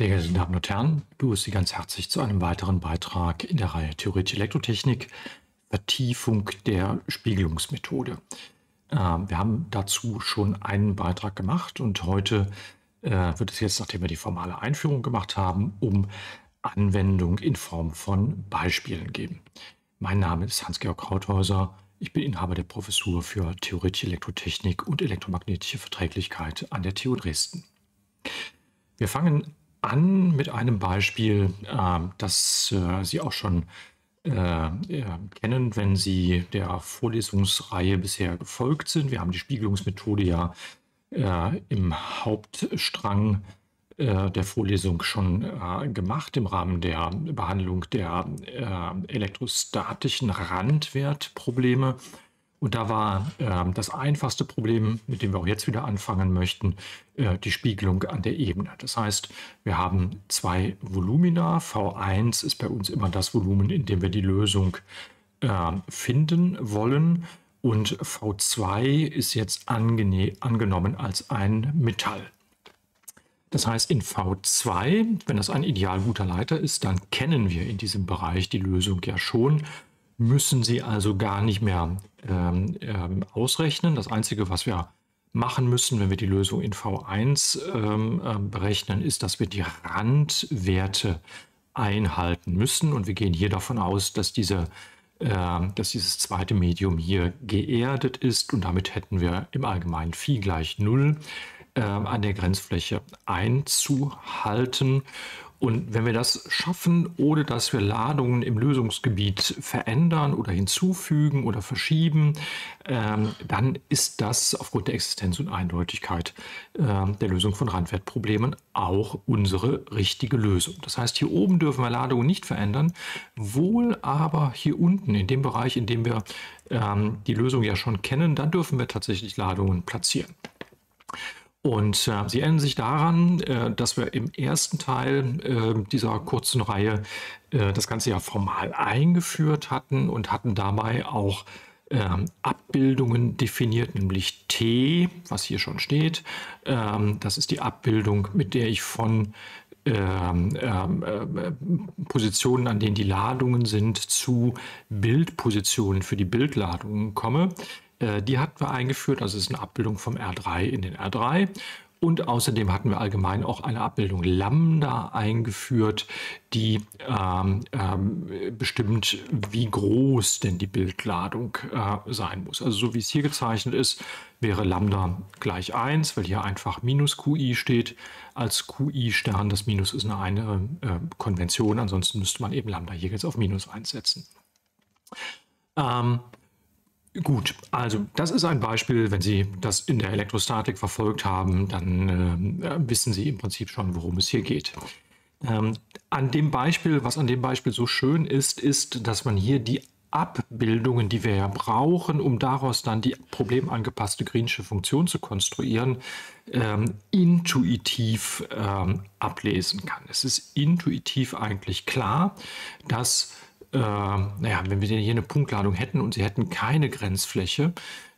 Sehr geehrte Damen und Herren, ich begrüße Sie ganz herzlich zu einem weiteren Beitrag in der Reihe Theoretische Elektrotechnik, Vertiefung der Spiegelungsmethode. Wir haben dazu schon einen Beitrag gemacht und heute wird es jetzt, nachdem wir die formale Einführung gemacht haben, um Anwendung in Form von Beispielen geben. Mein Name ist Hans-Georg Krauthäuser, ich bin Inhaber der Professur für Theoretische Elektrotechnik und Elektromagnetische Verträglichkeit an der TU Dresden. Wir fangen an mit einem Beispiel, das Sie auch schon kennen, wenn Sie der Vorlesungsreihe bisher gefolgt sind. Wir haben die Spiegelungsmethode ja im Hauptstrang der Vorlesung schon gemacht, im Rahmen der Behandlung der elektrostatischen Randwertprobleme. Und da war das einfachste Problem, mit dem wir auch jetzt wieder anfangen möchten, die Spiegelung an der Ebene. Das heißt, wir haben zwei Volumina. V1 ist bei uns immer das Volumen, in dem wir die Lösung finden wollen. Und V2 ist jetzt angenommen als ein Metall. Das heißt, in V2, wenn das ein ideal guter Leiter ist, dann kennen wir in diesem Bereich die Lösung ja schon, müssen Sie also gar nicht mehr ausrechnen. Das Einzige, was wir machen müssen, wenn wir die Lösung in V1 berechnen, ist, dass wir die Randwerte einhalten müssen. Und wir gehen hier davon aus, dass dieses zweite Medium hier geerdet ist. Und damit hätten wir im Allgemeinen Phi gleich 0 an der Grenzfläche einzuhalten. Und wenn wir das schaffen, ohne dass wir Ladungen im Lösungsgebiet verändern oder hinzufügen oder verschieben, dann ist das aufgrund der Existenz und Eindeutigkeit der Lösung von Randwertproblemen auch unsere richtige Lösung. Das heißt, hier oben dürfen wir Ladungen nicht verändern, wohl aber hier unten, in dem Bereich, in dem wir die Lösung ja schon kennen, da dürfen wir tatsächlich Ladungen platzieren. Und sie erinnern sich daran, dass wir im ersten Teil dieser kurzen Reihe das Ganze ja formal eingeführt hatten und hatten dabei auch Abbildungen definiert, nämlich T, was hier schon steht. Das ist die Abbildung, mit der ich von Positionen, an denen die Ladungen sind, zu Bildpositionen für die Bildladungen komme. Die hatten wir eingeführt, also es ist eine Abbildung vom R3 in den R3. Und außerdem hatten wir allgemein auch eine Abbildung Lambda eingeführt, die bestimmt, wie groß denn die Bildladung sein muss. Also so wie es hier gezeichnet ist, wäre Lambda gleich 1, weil hier einfach minus QI steht. Als QI-Stern, das Minus ist eine Konvention, ansonsten müsste man eben Lambda hier jetzt auf minus 1 setzen. Gut, also das ist ein Beispiel, wenn Sie das in der Elektrostatik verfolgt haben, dann wissen Sie im Prinzip schon, worum es hier geht. Was an dem Beispiel so schön ist, ist, dass man hier die Abbildungen, die wir ja brauchen, um daraus dann die problemangepasste Greensche Funktion zu konstruieren, intuitiv ablesen kann. Es ist intuitiv eigentlich klar, dass naja, wenn wir hier eine Punktladung hätten und Sie hätten keine Grenzfläche,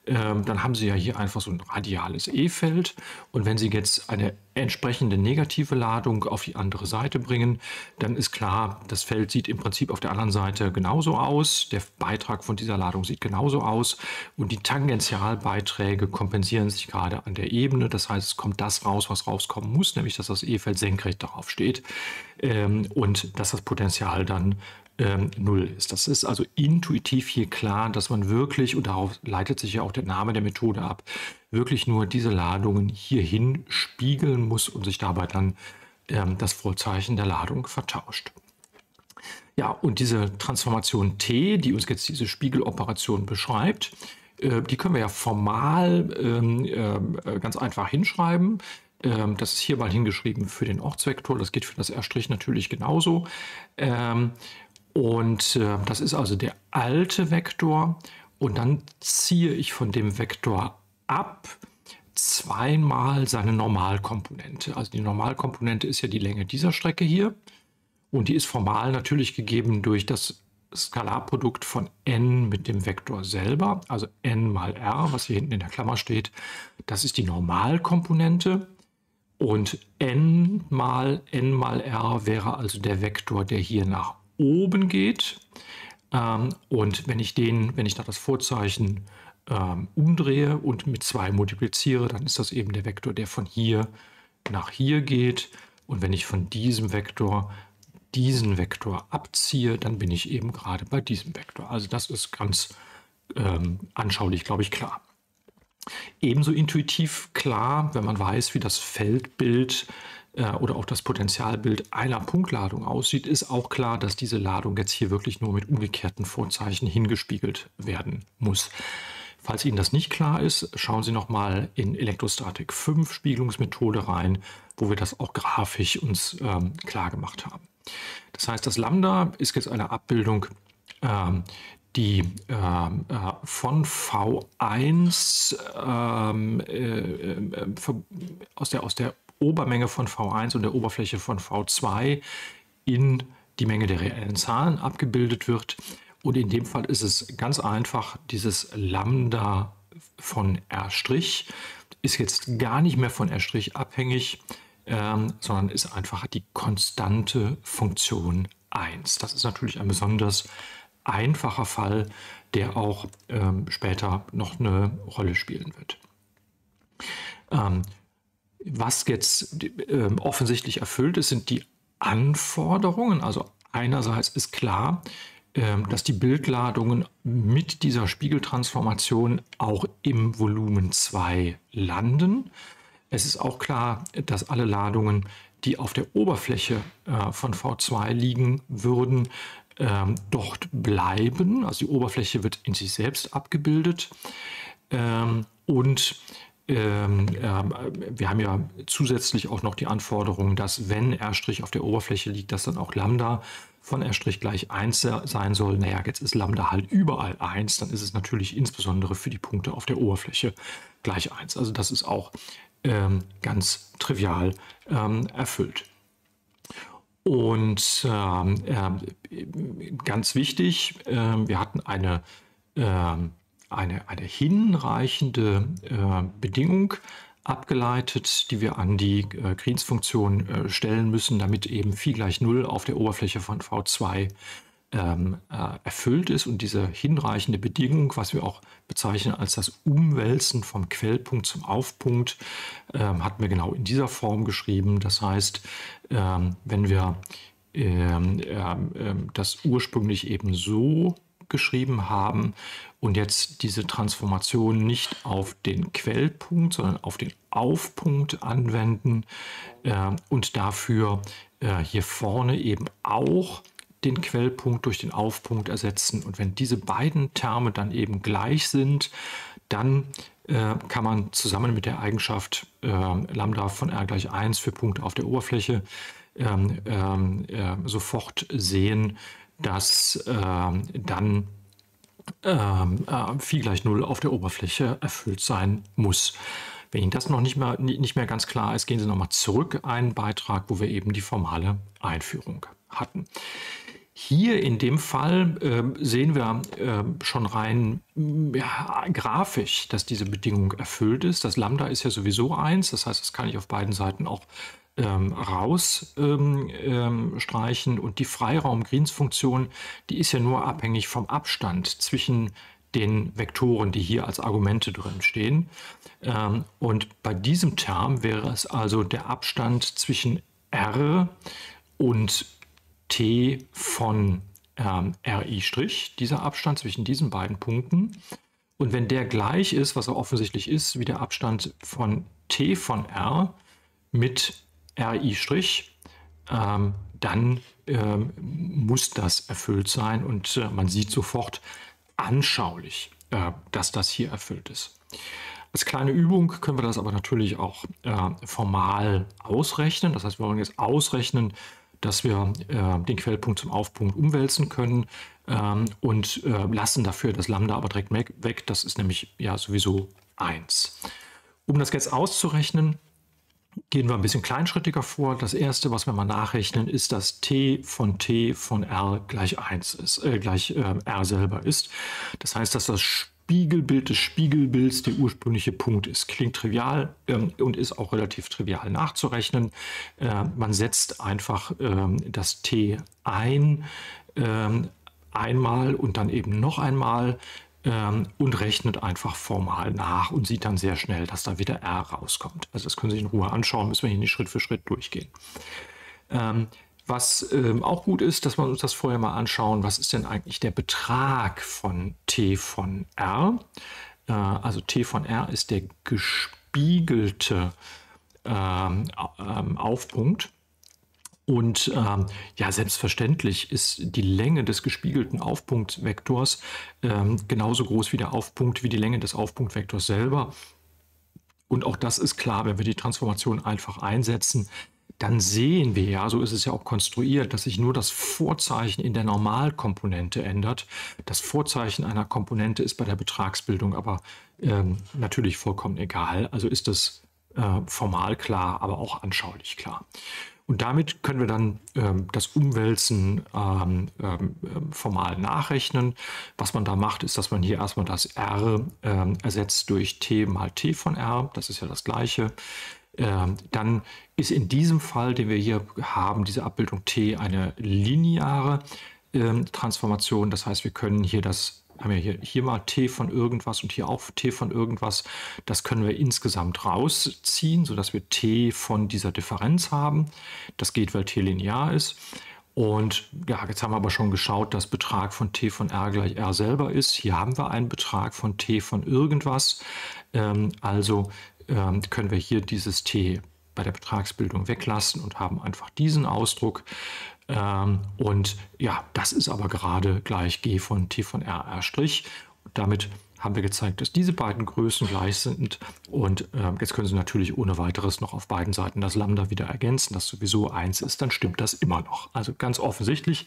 dann haben Sie ja hier einfach so ein radiales E-Feld. Und wenn Sie jetzt eine entsprechende negative Ladung auf die andere Seite bringen, dann ist klar, das Feld sieht im Prinzip auf der anderen Seite genauso aus. Der Beitrag von dieser Ladung sieht genauso aus. Und die Tangentialbeiträge kompensieren sich gerade an der Ebene. Das heißt, es kommt das raus, was rauskommen muss, nämlich dass das E-Feld senkrecht darauf steht und dass das Potential dann 0 ist. Das ist also intuitiv hier klar, dass man wirklich, und darauf leitet sich ja auch der Name der Methode ab, wirklich nur diese Ladungen hierhin spiegeln muss und sich dabei dann das Vorzeichen der Ladung vertauscht. Ja, und diese Transformation T, die uns jetzt diese Spiegeloperation beschreibt, die können wir ja formal ganz einfach hinschreiben. Das ist hier mal hingeschrieben für den Ortsvektor, das geht für das R' natürlich genauso. Und das ist also der alte Vektor und dann ziehe ich von dem Vektor ab zweimal seine Normalkomponente. Also die Normalkomponente ist ja die Länge dieser Strecke hier und die ist formal natürlich gegeben durch das Skalarprodukt von n mit dem Vektor selber, also n mal r, was hier hinten in der Klammer steht. Das ist die Normalkomponente. Und n mal r wäre also der Vektor, der hier nach oben geht. Und wenn ich da das Vorzeichen umdrehe und mit 2 multipliziere, dann ist das eben der Vektor, der von hier nach hier geht. Und wenn ich von diesem Vektor diesen Vektor abziehe, dann bin ich eben gerade bei diesem Vektor. Also das ist ganz anschaulich, glaube ich, klar. Ebenso intuitiv klar, wenn man weiß, wie das Feldbild oder auch das Potentialbild einer Punktladung aussieht, ist auch klar, dass diese Ladung jetzt hier wirklich nur mit umgekehrten Vorzeichen hingespiegelt werden muss. Falls Ihnen das nicht klar ist, schauen Sie nochmal in Elektrostatik 5 Spiegelungsmethode rein, wo wir das auch grafisch uns klar gemacht haben. Das heißt, das Lambda ist jetzt eine Abbildung, die von V1 aus der Obermenge von V1 und der Oberfläche von V2 in die Menge der reellen Zahlen abgebildet wird. Und in dem Fall ist es ganz einfach, dieses Lambda von R' ist jetzt gar nicht mehr von R' abhängig, sondern ist einfach die konstante Funktion 1. Das ist natürlich ein besonders einfacher Fall, der auch später noch eine Rolle spielen wird. Was jetzt offensichtlich erfüllt ist, sind die Anforderungen. Also einerseits ist klar, dass die Bildladungen mit dieser Spiegeltransformation auch im Volumen 2 landen. Es ist auch klar, dass alle Ladungen, die auf der Oberfläche von V2 liegen würden, dort bleiben. Also die Oberfläche wird in sich selbst abgebildet. Und wir haben ja zusätzlich auch noch die Anforderung, dass wenn R' auf der Oberfläche liegt, dass dann auch Lambda von R' gleich 1 sein soll. Naja, jetzt ist Lambda halt überall 1, dann ist es natürlich insbesondere für die Punkte auf der Oberfläche gleich 1. Also das ist auch ganz trivial erfüllt. Und ganz wichtig, wir hatten eine hinreichende Bedingung abgeleitet, die wir an die Greensche Funktion stellen müssen, damit eben Phi gleich 0 auf der Oberfläche von V2 erfüllt ist. Und diese hinreichende Bedingung, was wir auch bezeichnen als das Umwälzen vom Quellpunkt zum Aufpunkt, hatten wir genau in dieser Form geschrieben. Das heißt, wenn wir das ursprünglich eben so geschrieben haben und jetzt diese Transformation nicht auf den Quellpunkt, sondern auf den Aufpunkt anwenden und dafür hier vorne eben auch den Quellpunkt durch den Aufpunkt ersetzen. Und wenn diese beiden Terme dann eben gleich sind, dann kann man zusammen mit der Eigenschaft Lambda von R gleich 1 für Punkte auf der Oberfläche sofort sehen, dass dann Phi gleich 0 auf der Oberfläche erfüllt sein muss. Wenn Ihnen das noch nicht mehr ganz klar ist, gehen Sie nochmal zurück einen Beitrag, wo wir eben die formale Einführung hatten. Hier in dem Fall sehen wir schon rein grafisch, dass diese Bedingung erfüllt ist. Das Lambda ist ja sowieso 1, das heißt, das kann ich auf beiden Seiten auch rausstreichen. Und die Freiraum-Greensche-Funktion, die ist ja nur abhängig vom Abstand zwischen den Vektoren, die hier als Argumente drin stehen. Und bei diesem Term wäre es also der Abstand zwischen R und T von Ri', dieser Abstand zwischen diesen beiden Punkten. Und wenn der gleich ist, was er offensichtlich ist, wie der Abstand von T von R mit Ri', dann muss das erfüllt sein und man sieht sofort anschaulich, dass das hier erfüllt ist. Als kleine Übung können wir das aber natürlich auch formal ausrechnen. Das heißt, wir wollen jetzt ausrechnen, dass wir den Quellpunkt zum Aufpunkt umwälzen können und lassen dafür das Lambda aber direkt weg. Das ist nämlich ja sowieso 1. Um das jetzt auszurechnen, gehen wir ein bisschen kleinschrittiger vor. Das erste, was wir mal nachrechnen, ist, dass T von R gleich R selber ist. Das heißt, dass das Spiegelbild des Spiegelbilds der ursprüngliche Punkt ist. Klingt trivial und ist auch relativ trivial nachzurechnen. Man setzt einfach das T ein, einmal und dann eben noch einmal und rechnet einfach formal nach und sieht dann sehr schnell, dass da wieder R rauskommt. Also das können Sie sich in Ruhe anschauen, müssen wir hier nicht Schritt für Schritt durchgehen. Was auch gut ist, dass wir uns das vorher mal anschauen, was ist denn eigentlich der Betrag von T von R? Also T von R ist der gespiegelte Aufpunkt. Und ja, selbstverständlich ist die Länge des gespiegelten Aufpunktvektors genauso groß wie der Aufpunkt, wie die Länge des Aufpunktvektors selber. Und auch das ist klar, wenn wir die Transformation einfach einsetzen, dann sehen wir ja, so ist es ja auch konstruiert, dass sich nur das Vorzeichen in der Normalkomponente ändert. Das Vorzeichen einer Komponente ist bei der Betragsbildung aber natürlich vollkommen egal. Also ist das formal klar, aber auch anschaulich klar. Und damit können wir dann das Umwälzen formal nachrechnen. Was man da macht, ist, dass man hier erstmal das R ersetzt durch T mal T von R. Das ist ja das Gleiche. Dann ist in diesem Fall, den wir hier haben, diese Abbildung T eine lineare Transformation. Das heißt, wir können hier das, haben wir hier mal T von irgendwas und hier auch T von irgendwas. Das können wir insgesamt rausziehen, sodass wir T von dieser Differenz haben. Das geht, weil T linear ist. Und ja, jetzt haben wir aber schon geschaut, dass Betrag von T von R gleich R selber ist. Hier haben wir einen Betrag von T von irgendwas. Also können wir hier dieses T bei der Betragsbildung weglassen und haben einfach diesen Ausdruck. Und ja, das ist aber gerade gleich G von T von R, R'. Und damit haben wir gezeigt, dass diese beiden Größen gleich sind. Und jetzt können Sie natürlich ohne weiteres noch auf beiden Seiten das Lambda wieder ergänzen, das sowieso 1 ist, dann stimmt das immer noch. Also ganz offensichtlich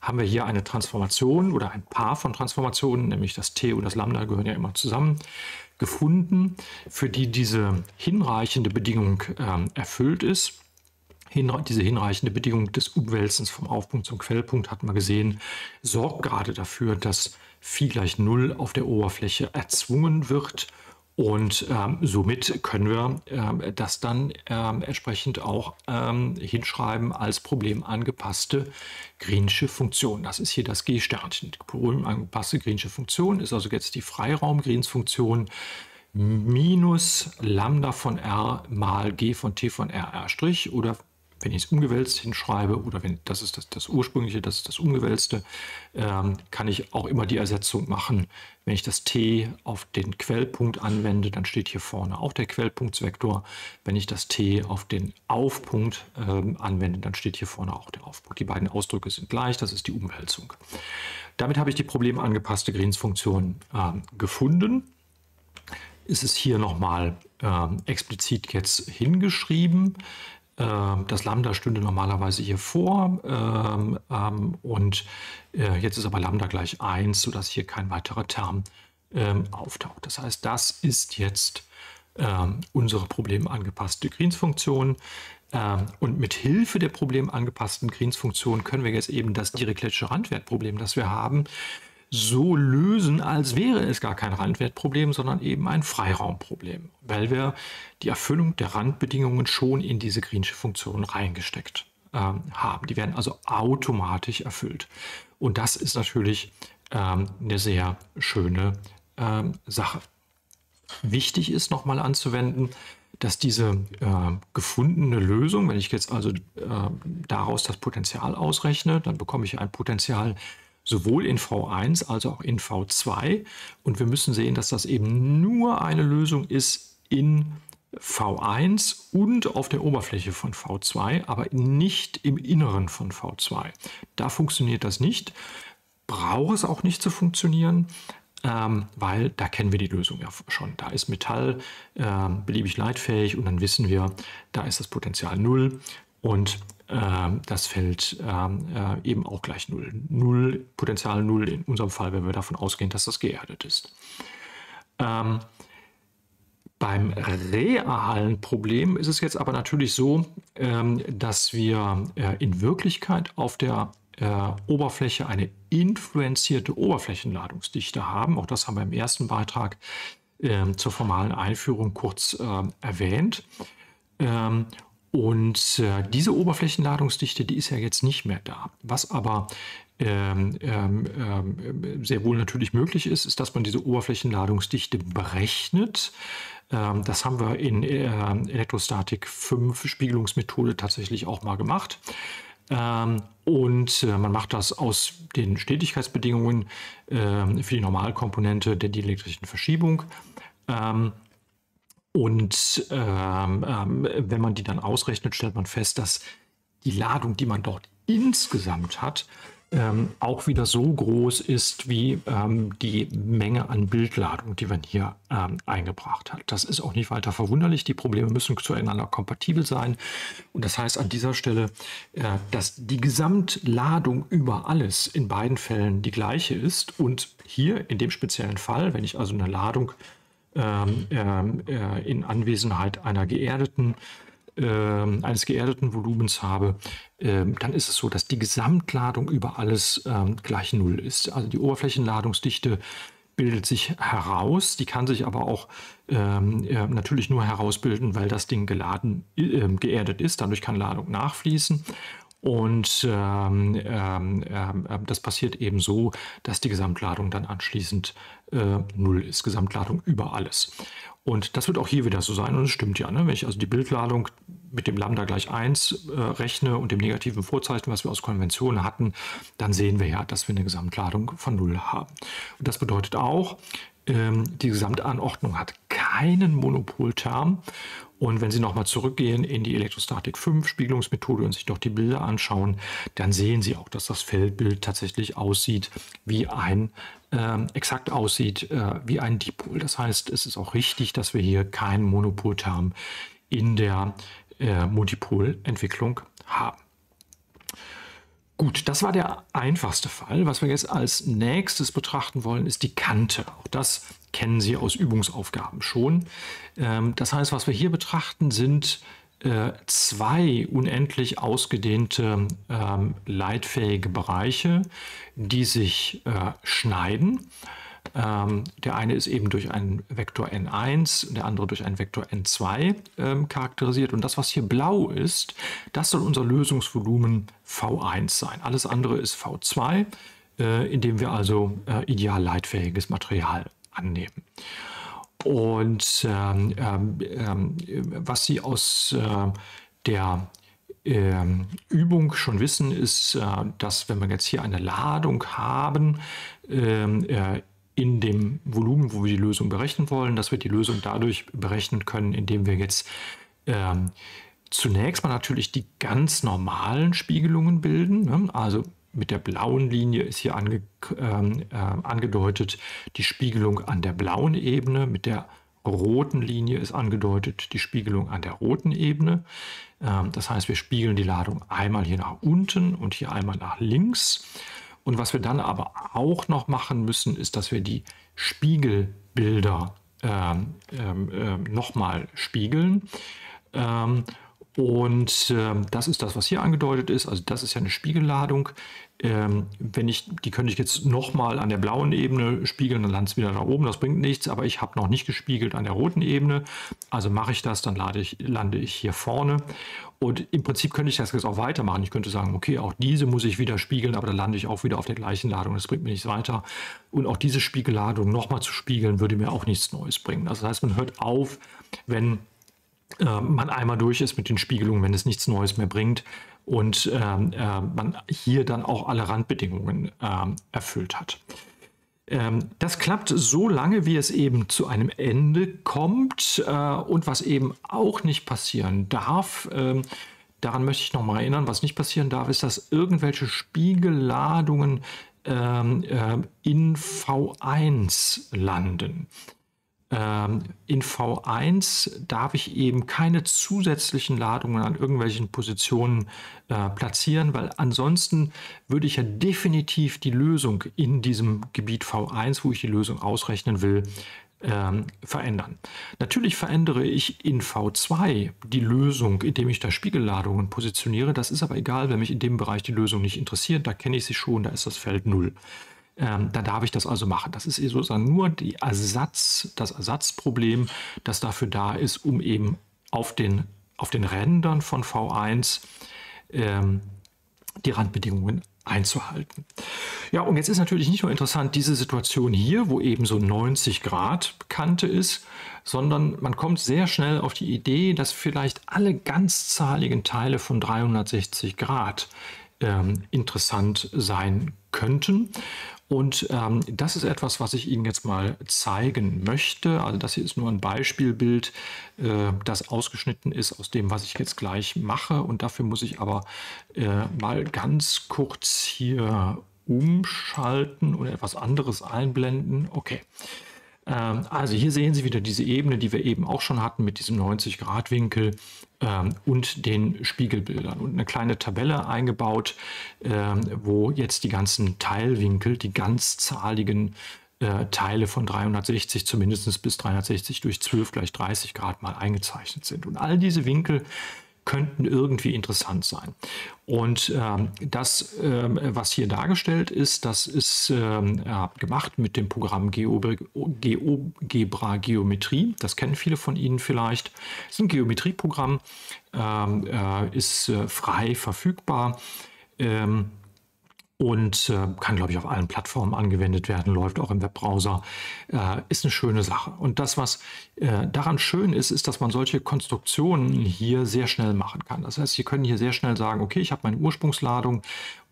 haben wir hier eine Transformation oder ein Paar von Transformationen, nämlich das T und das Lambda gehören ja immer zusammen, gefunden, für die diese hinreichende Bedingung erfüllt ist. Diese hinreichende Bedingung des Umwälzens vom Aufpunkt zum Quellpunkt, hat man gesehen, sorgt gerade dafür, dass Phi gleich 0 auf der Oberfläche erzwungen wird. Und somit können wir das dann entsprechend auch hinschreiben als problemangepasste Greensche Funktion. Das ist hier das G-Sternchen. Problemangepasste Greensche Funktion ist also jetzt die Freiraum-Greens-Funktion minus Lambda von R mal G von T von R, R'. Oder wenn ich es umgewälzt hinschreibe, oder wenn das ist das ursprüngliche, das ist das umgewälzte, kann ich auch immer die Ersetzung machen. Wenn ich das T auf den Quellpunkt anwende, dann steht hier vorne auch der Quellpunktsvektor. Wenn ich das T auf den Aufpunkt anwende, dann steht hier vorne auch der Aufpunkt. Die beiden Ausdrücke sind gleich, das ist die Umwälzung. Damit habe ich die problemangepasste Greensche-Funktion gefunden. Ist es hier nochmal explizit jetzt hingeschrieben. Das Lambda stünde normalerweise hier vor und jetzt ist aber Lambda gleich 1, sodass hier kein weiterer Term auftaucht. Das heißt, das ist jetzt unsere problemangepasste Greensche-Funktion. Und mit Hilfe der problemangepassten Greensche-Funktion können wir jetzt eben das Dirichlet'sche Randwertproblem, das wir haben, so lösen, als wäre es gar kein Randwertproblem, sondern eben ein Freiraumproblem, weil wir die Erfüllung der Randbedingungen schon in diese Greensche Funktion reingesteckt haben. Die werden also automatisch erfüllt. Und das ist natürlich eine sehr schöne Sache. Wichtig ist nochmal anzuwenden, dass diese gefundene Lösung, wenn ich jetzt also daraus das Potential ausrechne, dann bekomme ich ein Potential sowohl in V1 als auch in V2. Und wir müssen sehen, dass das eben nur eine Lösung ist in V1 und auf der Oberfläche von V2, aber nicht im Inneren von V2. Da funktioniert das nicht. Braucht es auch nicht zu funktionieren, weil da kennen wir die Lösung ja schon. Da ist Metall beliebig leitfähig und dann wissen wir, da ist das Potential 0 und das Feld eben auch gleich 0. Potential 0 in unserem Fall, wenn wir davon ausgehen, dass das geerdet ist. Beim realen Problem ist es jetzt aber natürlich so, dass wir in Wirklichkeit auf der Oberfläche eine influenzierte Oberflächenladungsdichte haben. Auch das haben wir im ersten Beitrag zur formalen Einführung kurz erwähnt. Diese Oberflächenladungsdichte, die ist ja jetzt nicht mehr da. Was aber sehr wohl natürlich möglich ist, ist, dass man diese Oberflächenladungsdichte berechnet. Das haben wir in Elektrostatik 5 Spiegelungsmethode tatsächlich auch mal gemacht. Und man macht das aus den Stetigkeitsbedingungen für die Normalkomponente der dielektrischen Verschiebung. Wenn man die dann ausrechnet, stellt man fest, dass die Ladung, die man dort insgesamt hat, auch wieder so groß ist wie die Menge an Bildladung, die man hier eingebracht hat. Das ist auch nicht weiter verwunderlich. Die Probleme müssen zueinander kompatibel sein. Und das heißt an dieser Stelle, dass die Gesamtladung über alles in beiden Fällen die gleiche ist. Und hier in dem speziellen Fall, wenn ich also eine Ladung in Anwesenheit einer eines geerdeten Volumens habe, dann ist es so, dass die Gesamtladung über alles gleich 0 ist. Also die Oberflächenladungsdichte bildet sich heraus, die kann sich aber auch natürlich nur herausbilden, weil das Ding geerdet ist, dadurch kann Ladung nachfließen. Und das passiert eben so, dass die Gesamtladung dann anschließend 0 ist. Gesamtladung über alles. Und das wird auch hier wieder so sein. Und es stimmt ja, ne? Wenn ich also die Bildladung mit dem Lambda gleich 1 rechne und dem negativen Vorzeichen, was wir aus Konventionen hatten, dann sehen wir ja, dass wir eine Gesamtladung von 0 haben. Und das bedeutet auch, die Gesamtanordnung hat keinen Monopolterm. Und wenn Sie nochmal zurückgehen in die Elektrostatik 5 Spiegelungsmethode und sich doch die Bilder anschauen, dann sehen Sie auch, dass das Feldbild tatsächlich aussieht wie ein, exakt aussieht wie ein Dipol. Das heißt, es ist auch richtig, dass wir hier keinen Monopolterm in der Multipolentwicklung haben. Gut, das war der einfachste Fall. Was wir jetzt als nächstes betrachten wollen, ist die Kante. Auch das kennen Sie aus Übungsaufgaben schon. Das heißt, was wir hier betrachten, sind zwei unendlich ausgedehnte leitfähige Bereiche, die sich schneiden. Der eine ist eben durch einen Vektor n1, der andere durch einen Vektor n2 charakterisiert. Und das, was hier blau ist, das soll unser Lösungsvolumen V1 sein. Alles andere ist V2, indem wir also ideal leitfähiges Material annehmen. Und was Sie aus der Übung schon wissen, ist, dass wenn wir jetzt hier eine Ladung haben, in dem Volumen, wo wir die Lösung berechnen wollen, dass wir die Lösung dadurch berechnen können, indem wir jetzt zunächst mal natürlich die ganz normalen Spiegelungen bilden. Ne? Also mit der blauen Linie ist hier angedeutet die Spiegelung an der blauen Ebene, mit der roten Linie ist angedeutet die Spiegelung an der roten Ebene. Das heißt, wir spiegeln die Ladung einmal hier nach unten und hier einmal nach links. Und was wir dann aber auch noch machen müssen, ist, dass wir die Spiegelbilder nochmal spiegeln. Das ist das, was hier angedeutet ist. Also das ist ja eine Spiegelladung. Die könnte ich jetzt nochmal an der blauen Ebene spiegeln, dann landet es wieder da oben. Das bringt nichts, aber ich habe noch nicht gespiegelt an der roten Ebene. Also mache ich das, dann lande ich hier vorne. Und im Prinzip könnte ich das jetzt auch weitermachen. Ich könnte sagen, okay, auch diese muss ich wieder spiegeln, aber dann lande ich auch wieder auf der gleichen Ladung. Das bringt mir nichts weiter. Und auch diese Spiegelladung nochmal zu spiegeln, würde mir auch nichts Neues bringen. Also das heißt, man hört auf, wenn man einmal durch ist mit den Spiegelungen, wenn es nichts Neues mehr bringt und man hier dann auch alle Randbedingungen erfüllt hat. Das klappt so lange, wie es eben zu einem Ende kommt, und was eben auch nicht passieren darf, daran möchte ich nochmal erinnern, was nicht passieren darf, ist, dass irgendwelche Spiegelladungen in V1 landen. In V1 darf ich eben keine zusätzlichen Ladungen an irgendwelchen Positionen platzieren, weil ansonsten würde ich ja definitiv die Lösung in diesem Gebiet V1, wo ich die Lösung ausrechnen will, verändern. Natürlich verändere ich in V2 die Lösung, indem ich da Spiegelladungen positioniere. Das ist aber egal, wenn mich in dem Bereich die Lösung nicht interessiert. Da kenne ich sie schon, da ist das Feld 0. Da darf ich das also machen. Das ist sozusagen nur die das Ersatzproblem, das dafür da ist, um eben auf den Rändern von V1 die Randbedingungen einzuhalten. Ja, und jetzt ist natürlich nicht nur interessant diese Situation hier, wo eben so 90 Grad Kante ist, sondern man kommt sehr schnell auf die Idee, dass vielleicht alle ganzzahligen Teile von 360 Grad interessant sein könnten. Und das ist etwas, was ich Ihnen jetzt mal zeigen möchte. Also das hier ist nur ein Beispielbild, das ausgeschnitten ist aus dem, was ich jetzt gleich mache. Und dafür muss ich aber mal ganz kurz hier umschalten oder etwas anderes einblenden. Okay. Also hier sehen Sie wieder diese Ebene, die wir eben auch schon hatten mit diesem 90-Grad-Winkel und den Spiegelbildern. Und eine kleine Tabelle eingebaut, wo jetzt die ganzen Teilwinkel, die ganzzahligen Teile von 360 zumindest bis 360 durch 12 gleich 30 Grad mal eingezeichnet sind. Und all diese Winkel könnten irgendwie interessant sein. Und das, was hier dargestellt ist, das ist gemacht mit dem Programm GeoGebra Geometrie. Das kennen viele von Ihnen vielleicht. Das ist ein Geometrieprogramm, ist frei verfügbar und kann, glaube ich, auf allen Plattformen angewendet werden, läuft auch im Webbrowser, ist eine schöne Sache. Und das, was daran schön ist, ist, dass man solche Konstruktionen hier sehr schnell machen kann. Das heißt, Sie können hier sehr schnell sagen, okay, ich habe meine Ursprungsladung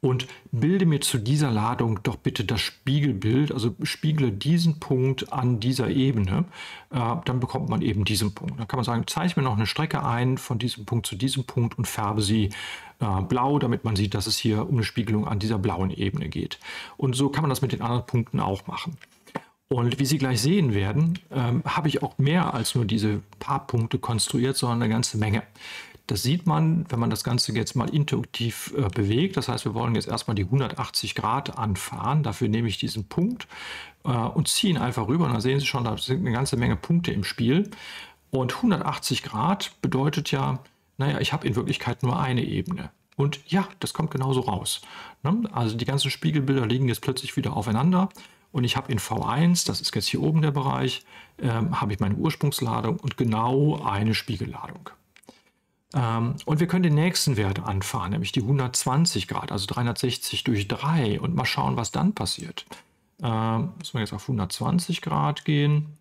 und bilde mir zu dieser Ladung doch bitte das Spiegelbild, also spiegle diesen Punkt an dieser Ebene, dann bekommt man eben diesen Punkt. Dann kann man sagen, zeichne mir noch eine Strecke ein von diesem Punkt zu diesem Punkt und färbe sie blau, damit man sieht, dass es hier um eine Spiegelung an dieser blauen Ebene geht. Und so kann man das mit den anderen Punkten auch machen. Und wie Sie gleich sehen werden, habe ich auch mehr als nur diese paar Punkte konstruiert, sondern eine ganze Menge. Das sieht man, wenn man das Ganze jetzt mal intuitiv bewegt. Das heißt, wir wollen jetzt erstmal die 180 Grad anfahren. Dafür nehme ich diesen Punkt und ziehe ihn einfach rüber. Und da sehen Sie schon, da sind eine ganze Menge Punkte im Spiel. Und 180 Grad bedeutet ja, naja, ich habe in Wirklichkeit nur eine Ebene. Und ja, das kommt genauso raus. Ne? Also die ganzen Spiegelbilder liegen jetzt plötzlich wieder aufeinander. Und ich habe in V1, das ist jetzt hier oben der Bereich, habe ich meine Ursprungsladung und genau eine Spiegelladung. Und wir können den nächsten Wert anfahren, nämlich die 120 Grad, also 360 durch 3 und mal schauen, was dann passiert. Müssen wir jetzt auf 120 Grad gehen.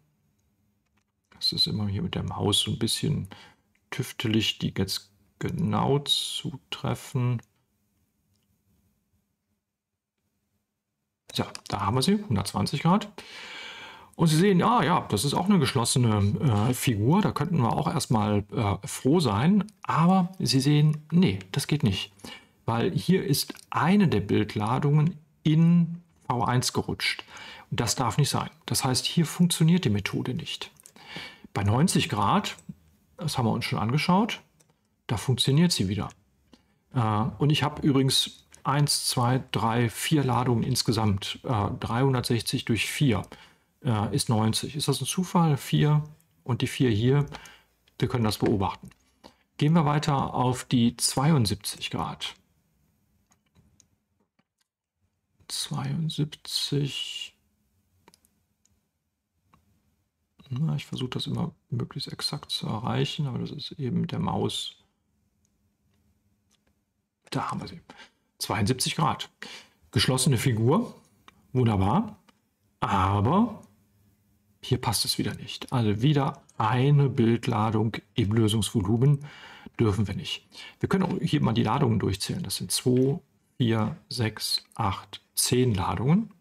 Das ist immer hier mit der Maus so ein bisschen tüftelig, die jetzt genau zutreffen. So, da haben wir sie, 120 Grad. Und Sie sehen, ah ja, das ist auch eine geschlossene Figur, da könnten wir auch erstmal froh sein. Aber Sie sehen, nee, das geht nicht, weil hier ist eine der Bildladungen in V1 gerutscht. Und das darf nicht sein. Das heißt, hier funktioniert die Methode nicht. Bei 90 Grad, das haben wir uns schon angeschaut, da funktioniert sie wieder. Und ich habe übrigens 1, 2, 3, 4 Ladungen insgesamt. 360 durch 4 ist 90. Ist das ein Zufall? 4 und die 4 hier. Wir können das beobachten. Gehen wir weiter auf die 72 Grad. 72. Na, ich versuche das immer möglichst exakt zu erreichen, aber das ist eben mit der Maus. Da haben wir sie. 72 Grad. Geschlossene Figur, wunderbar, aber hier passt es wieder nicht. Also wieder eine Bildladung im Lösungsvolumen dürfen wir nicht. Wir können auch hier mal die Ladungen durchzählen. Das sind 2, 4, 6, 8, 10 Ladungen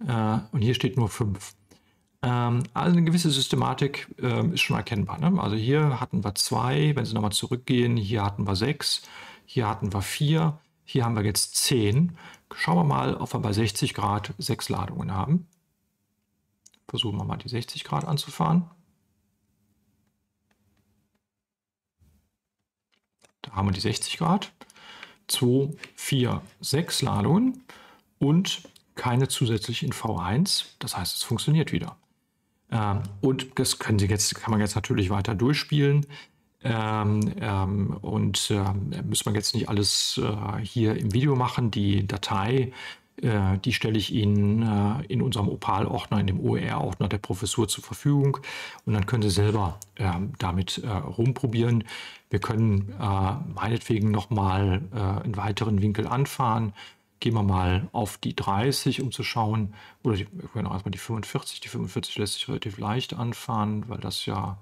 und hier steht nur 5. Also eine gewisse Systematik ist schon erkennbar. Ne? Also hier hatten wir 2, wenn Sie nochmal zurückgehen, hier hatten wir 6, hier hatten wir 4. Hier haben wir jetzt 10. Schauen wir mal, ob wir bei 60 Grad 6 Ladungen haben. Versuchen wir mal, die 60 Grad anzufahren. Da haben wir die 60 Grad. 2, 4, 6 Ladungen und keine zusätzlich in V1. Das heißt, es funktioniert wieder. Und das können Sie jetzt, kann man jetzt natürlich weiter durchspielen. Müssen wir jetzt nicht alles hier im Video machen. Die Datei, die stelle ich Ihnen in unserem Opal-Ordner, in dem OER-Ordner der Professur zur Verfügung. Und dann können Sie selber damit rumprobieren. Wir können meinetwegen nochmal einen weiteren Winkel anfahren. Gehen wir mal auf die 30, um zu schauen. Oder wir können auch erstmal die 45. Die 45 lässt sich relativ leicht anfahren, weil das ja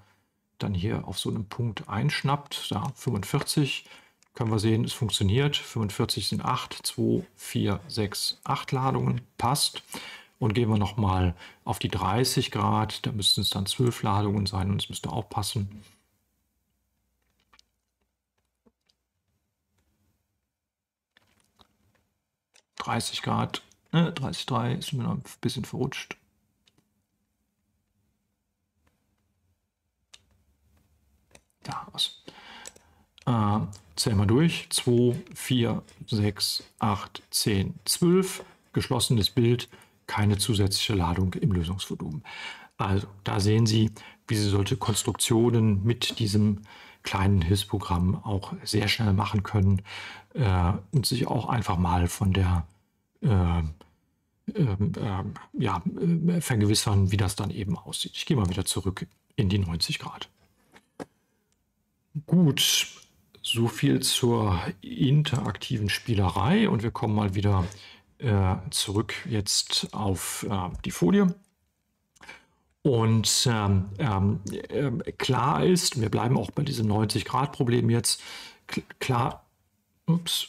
dann hier auf so einem Punkt einschnappt. Ja, 45 können wir sehen, es funktioniert. 45 sind 8, 2, 4, 6, 8 Ladungen. Passt. Und gehen wir nochmal auf die 30 Grad. Da müssten es dann 12 Ladungen sein und es müsste auch passen. ,33 ist mir noch ein bisschen verrutscht. Da was. Zählen wir durch. 2, 4, 6, 8, 10, 12. Geschlossenes Bild, keine zusätzliche Ladung im Lösungsvolumen. Also da sehen Sie, wie Sie solche Konstruktionen mit diesem kleinen Hilfsprogramm auch sehr schnell machen können und sich auch einfach mal von der vergewissern, wie das dann eben aussieht. Ich gehe mal wieder zurück in die 90 Grad. Gut, so viel zur interaktiven Spielerei und wir kommen mal wieder zurück jetzt auf die Folie. Und klar ist, wir bleiben auch bei diesem 90-Grad-Problem jetzt, klar, ups,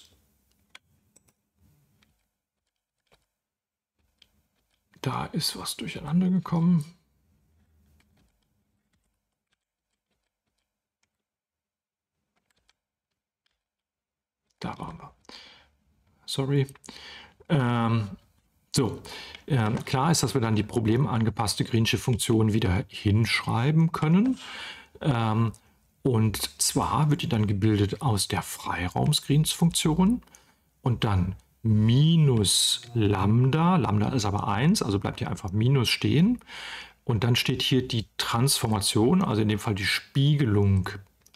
da ist was durcheinander gekommen. Da waren wir. Sorry. Klar ist, dass wir dann die problemangepasste Greensche Funktion wieder hinschreiben können. Und zwar wird die dann gebildet aus der Freiraums-Greensche-Funktion und dann minus Lambda. Lambda ist aber 1, also bleibt hier einfach minus stehen. Und dann steht hier die Transformation, also in dem Fall die Spiegelung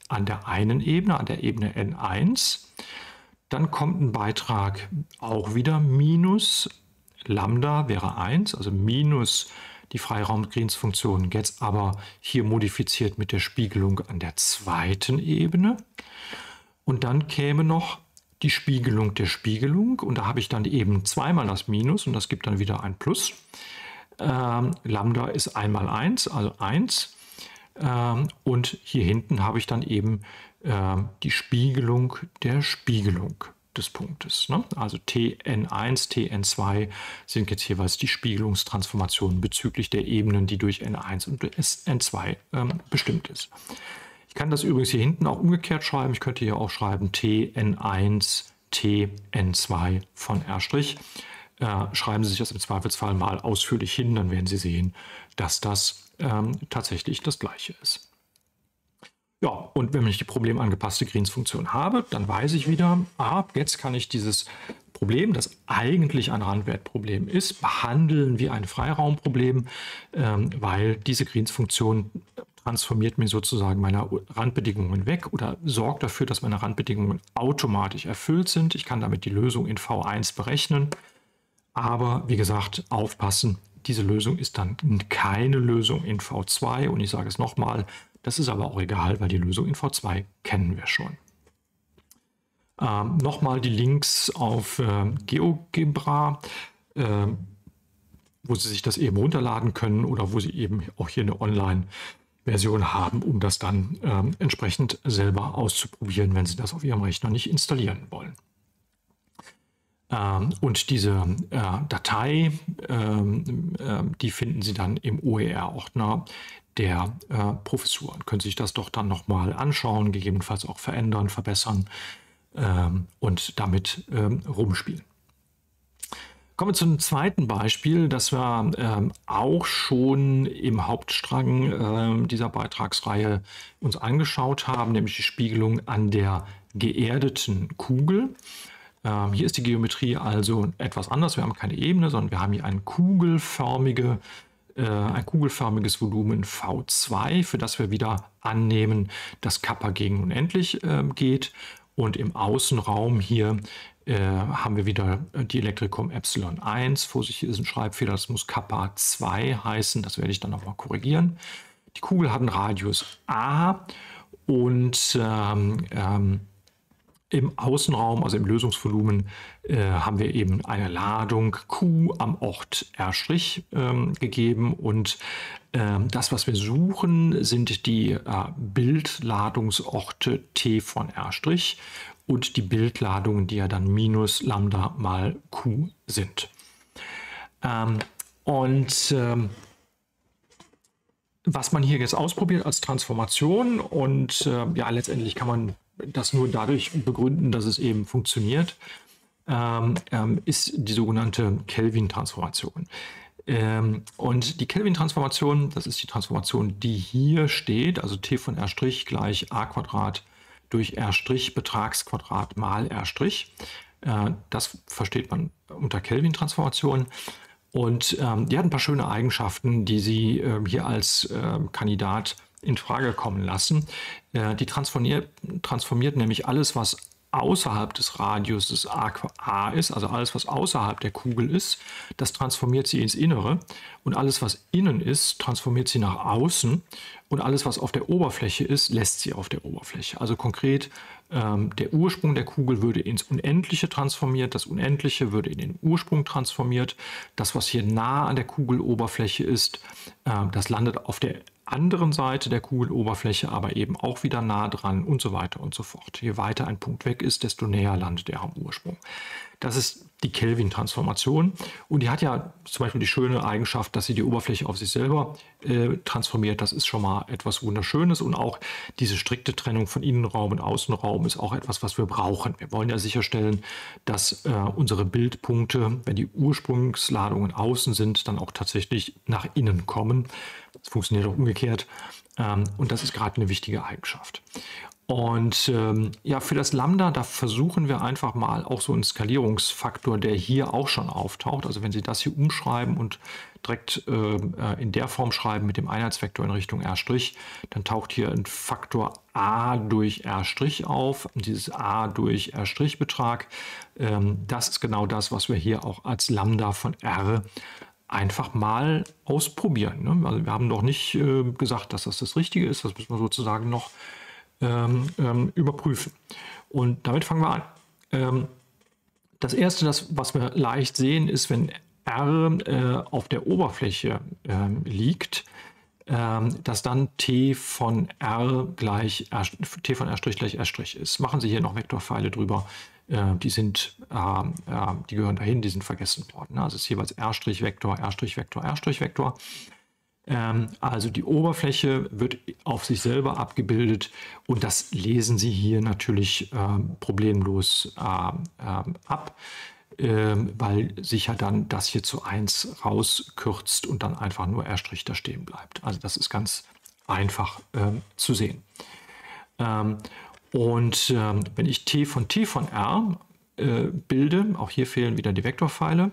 an der einen Ebene, an der Ebene N1. Dann kommt ein Beitrag auch wieder minus Lambda wäre 1, also minus die Freiraum-Greensche-Funktion, jetzt aber hier modifiziert mit der Spiegelung an der zweiten Ebene. Und dann käme noch die Spiegelung der Spiegelung und da habe ich dann eben zweimal das Minus und das gibt dann wieder ein Plus. Lambda ist einmal 1, also 1. Und hier hinten habe ich dann eben die Spiegelung der Spiegelung des Punktes. Ne? Also Tn1, Tn2 sind jetzt jeweils die Spiegelungstransformationen bezüglich der Ebenen, die durch N1 und N2 bestimmt ist. Ich kann das übrigens hier hinten auch umgekehrt schreiben. Ich könnte hier auch schreiben Tn1, Tn2 von R'. Schreiben Sie sich das im Zweifelsfall mal ausführlich hin, dann werden Sie sehen, dass das tatsächlich das Gleiche ist. Ja, und wenn ich die problemangepasste Greensche-Funktion habe, dann weiß ich wieder, jetzt kann ich dieses Problem, das eigentlich ein Randwertproblem ist, behandeln wie ein Freiraumproblem, weil diese Greensche-Funktion transformiert mir sozusagen meine Randbedingungen weg oder sorgt dafür, dass meine Randbedingungen automatisch erfüllt sind. Ich kann damit die Lösung in V1 berechnen, aber wie gesagt, aufpassen, diese Lösung ist dann keine Lösung in V2 und ich sage es nochmal, das ist aber auch egal, weil die Lösung in V2 kennen wir schon. Nochmal die Links auf GeoGebra, wo Sie sich das eben runterladen können oder wo Sie eben auch hier eine Online-Version haben, um das dann entsprechend selber auszuprobieren, wenn Sie das auf Ihrem Rechner nicht installieren wollen. Und diese Datei, die finden Sie dann im OER-Ordner der Professur und können sich das doch dann nochmal anschauen, gegebenenfalls auch verändern, verbessern und damit rumspielen. Kommen wir zu einem zweiten Beispiel, das wir auch schon im Hauptstrang dieser Beitragsreihe uns angeschaut haben, nämlich die Spiegelung an der geerdeten Kugel. Hier ist die Geometrie also etwas anders. Wir haben keine Ebene, sondern wir haben hier eine kugelförmige ein kugelförmiges Volumen V2, für das wir wieder annehmen, dass Kappa gegen unendlich geht. Und im Außenraum hier haben wir wieder die Elektrikum ε1. Vorsicht, hier ist ein Schreibfehler, das muss Kappa 2 heißen, das werde ich dann nochmal korrigieren. Die Kugel hat einen Radius a und im Außenraum, also im Lösungsvolumen, haben wir eben eine Ladung Q am Ort R' gegeben. Und das, was wir suchen, sind die Bildladungsorte T von R' und die Bildladungen, die ja dann minus Lambda mal Q sind. Was man hier jetzt ausprobiert als Transformation und ja, letztendlich kann man das nur dadurch begründen, dass es eben funktioniert, ist die sogenannte Kelvin-Transformation. Und die Kelvin-Transformation, das ist die Transformation, die hier steht, also T von R' gleich a² durch R' Betragsquadrat mal R'. Das versteht man unter Kelvin-Transformation. Und die hat ein paar schöne Eigenschaften, die sie hier als Kandidat in Frage kommen lassen. Die transformiert nämlich alles, was außerhalb des Radius des a ist, also alles, was außerhalb der Kugel ist, das transformiert sie ins Innere. Und alles, was innen ist, transformiert sie nach außen. Und alles, was auf der Oberfläche ist, lässt sie auf der Oberfläche. Also konkret, der Ursprung der Kugel würde ins Unendliche transformiert, das Unendliche würde in den Ursprung transformiert. Das, was hier nah an der Kugeloberfläche ist, das landet auf der anderen Seite der Kugeloberfläche, aber eben auch wieder nah dran und so weiter und so fort. Je weiter ein Punkt weg ist, desto näher landet er am Ursprung. Das ist die Kelvin-Transformation und die hat ja zum Beispiel die schöne Eigenschaft, dass sie die Oberfläche auf sich selber transformiert. Das ist schon mal etwas Wunderschönes und auch diese strikte Trennung von Innenraum und Außenraum ist auch etwas, was wir brauchen. Wir wollen ja sicherstellen, dass unsere Bildpunkte, wenn die Ursprungsladungen außen sind, dann auch tatsächlich nach innen kommen. Das funktioniert auch umgekehrt und das ist gerade eine wichtige Eigenschaft. Und ja, für das Lambda, da versuchen wir einfach mal auch so einen Skalierungsfaktor, der hier auch schon auftaucht. Also wenn Sie das hier umschreiben und direkt in der Form schreiben mit dem Einheitsvektor in Richtung R', dann taucht hier ein Faktor a durch R' auf. Und dieses a durch R'-Betrag, das ist genau das, was wir hier auch als Lambda von R einfach mal ausprobieren. Ne? Also wir haben noch nicht gesagt, dass das Richtige ist. Das müssen wir sozusagen noch überprüfen. Und damit fangen wir an. Das Erste, was wir leicht sehen, ist, wenn R auf der Oberfläche liegt, dass dann T von R gleich R', T von R' gleich R' ist. Machen Sie hier noch Vektorpfeile drüber. Die gehören dahin, die sind vergessen worden. Ne? Also es ist jeweils R'-Vektor, R'-Vektor, R'-Vektor. Also die Oberfläche wird auf sich selber abgebildet und das lesen Sie hier natürlich problemlos ab, weil sich ja dann das hier zu 1 rauskürzt und dann einfach nur R' da stehen bleibt. Also das ist ganz einfach zu sehen. Wenn ich T von R bilde, auch hier fehlen wieder die Vektorpfeile,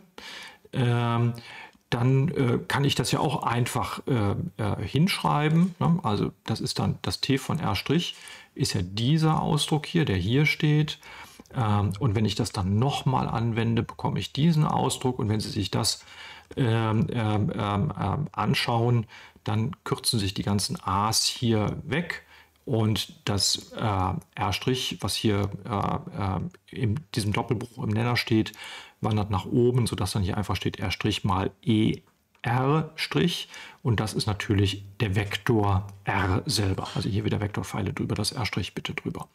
dann kann ich das ja auch einfach hinschreiben. Ne? Also das ist dann das T von R' ist ja dieser Ausdruck hier, der hier steht. Und wenn ich das dann nochmal anwende, bekomme ich diesen Ausdruck. Und wenn Sie sich das anschauen, dann kürzen sich die ganzen A's hier weg. Und das R', was hier in diesem Doppelbruch im Nenner steht, wandert nach oben, sodass dann hier einfach steht R' mal ER'. Und das ist natürlich der Vektor R selber. Also hier wieder Vektorpfeile drüber, das R' bitte drüber.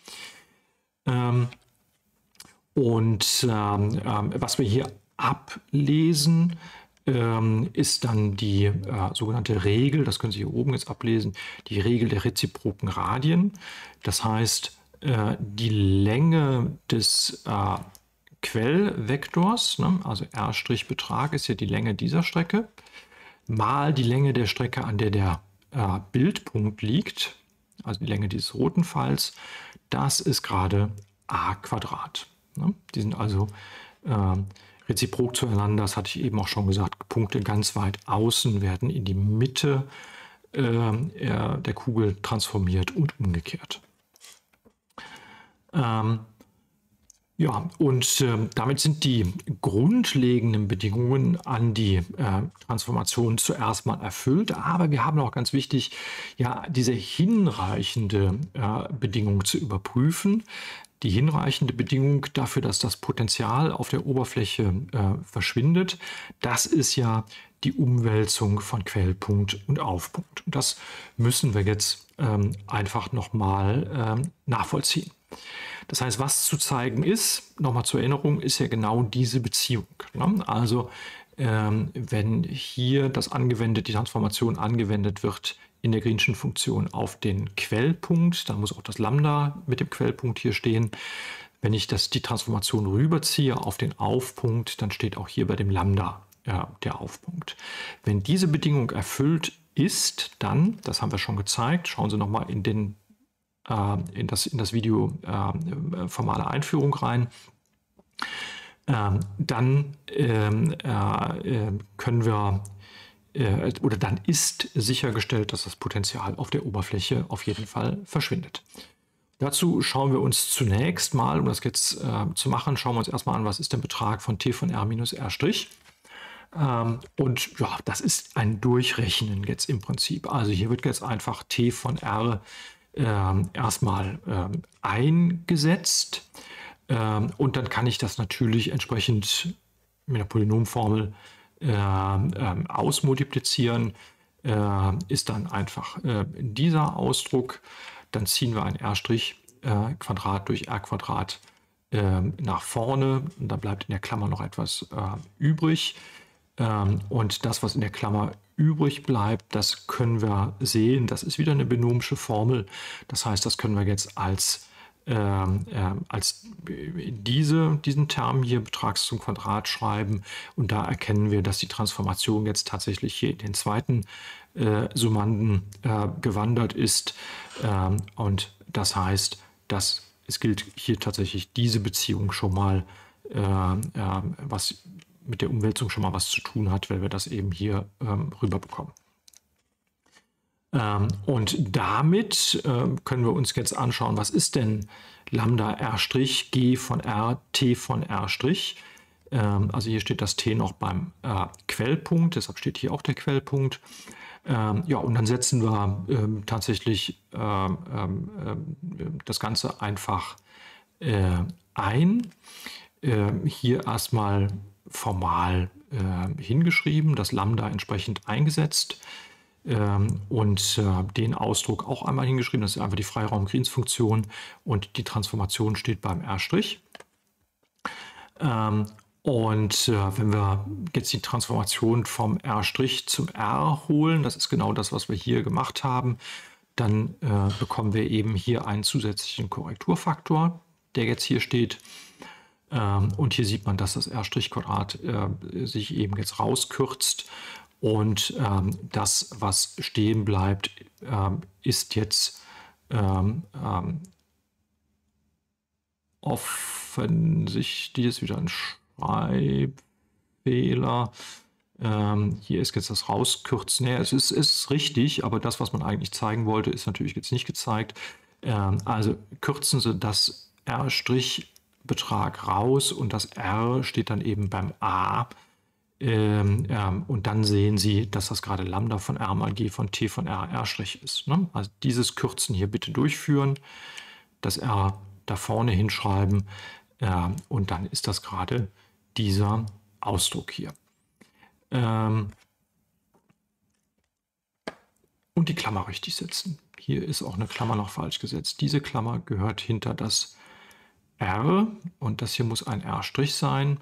Was wir hier ablesen, ist dann die sogenannte Regel, das können Sie hier oben jetzt ablesen, die Regel der reziproken Radien. Das heißt, die Länge des Quellvektors, ne, also R'-Betrag ist ja die Länge dieser Strecke, mal die Länge der Strecke, an der der Bildpunkt liegt, also die Länge dieses roten Pfeils, das ist gerade a². Ne? Die sind also reziprok zueinander, das hatte ich eben auch schon gesagt, Punkte ganz weit außen werden in die Mitte der Kugel transformiert und umgekehrt. Ja, und damit sind die grundlegenden Bedingungen an die Transformation zuerst mal erfüllt. Aber wir haben auch ganz wichtig, ja, diese hinreichende Bedingung zu überprüfen. Die hinreichende Bedingung dafür, dass das Potential auf der Oberfläche verschwindet, das ist ja die Umwälzung von Quellpunkt und Aufpunkt. Und das müssen wir jetzt einfach nochmal nachvollziehen. Das heißt, was zu zeigen ist, nochmal zur Erinnerung, ist ja genau diese Beziehung. Ne? Also wenn hier die Transformation angewendet wird in der Greenschen Funktion auf den Quellpunkt, dann muss auch das Lambda mit dem Quellpunkt hier stehen. Wenn ich die Transformation rüberziehe auf den Aufpunkt, dann steht auch hier bei dem Lambda der Aufpunkt. Wenn diese Bedingung erfüllt ist, dann, das haben wir schon gezeigt, schauen Sie nochmal in den in das Video formale Einführung rein, dann können wir oder dann ist sichergestellt, dass das Potential auf der Oberfläche auf jeden Fall verschwindet. Dazu schauen wir uns zunächst mal, um das jetzt zu machen, schauen wir uns erstmal an, was ist der Betrag von T von R minus R'. Und ja, das ist ein Durchrechnen jetzt im Prinzip. Also hier wird jetzt einfach T von R erstmal eingesetzt und dann kann ich das natürlich entsprechend mit einer Polynomformel ausmultiplizieren, ist dann einfach dieser Ausdruck. Dann ziehen wir ein R'-Quadrat durch R² nach vorne und da bleibt in der Klammer noch etwas übrig. Und das, was in der Klammer übrig bleibt, das können wir sehen. Das ist wieder eine binomische Formel. Das heißt, das können wir jetzt als diesen Term hier Betrag zum Quadrat schreiben. Und da erkennen wir, dass die Transformation jetzt tatsächlich hier in den zweiten Summanden gewandert ist. Und das heißt, dass es gilt hier tatsächlich diese Beziehung schon mal, was mit der Umwälzung schon mal was zu tun hat, weil wir das eben hier rüberbekommen. Und damit können wir uns jetzt anschauen, was ist denn Lambda R', G von R, T von R'. Also hier steht das T noch beim Quellpunkt, deshalb steht hier auch der Quellpunkt. Ja, und dann setzen wir tatsächlich das Ganze einfach ein. Hier erstmal formal hingeschrieben, das Lambda entsprechend eingesetzt und den Ausdruck auch einmal hingeschrieben. Das ist einfach die Freiraum-Greens-Funktion und die Transformation steht beim R'. Und wenn wir jetzt die Transformation vom R' zum R holen, das ist genau das, was wir hier gemacht haben, dann bekommen wir eben hier einen zusätzlichen Korrekturfaktor, der jetzt hier steht. Und hier sieht man, dass das R'-Quadrat sich eben jetzt rauskürzt und das, was stehen bleibt, ist jetzt offensichtlich ist wieder ein Schreibfehler. Hier ist jetzt das Rauskürzen. Ja, es ist richtig, aber das, was man eigentlich zeigen wollte, ist natürlich jetzt nicht gezeigt. Also kürzen Sie das R' Betrag raus und das R steht dann eben beim A und dann sehen Sie, dass das gerade Lambda von R mal G von T von R R' ist. Ne? Also dieses Kürzen hier bitte durchführen, das R da vorne hinschreiben und dann ist das gerade dieser Ausdruck hier. Und die Klammer richtig setzen. Hier ist auch eine Klammer noch falsch gesetzt. Diese Klammer gehört hinter das R und das hier muss ein R' sein.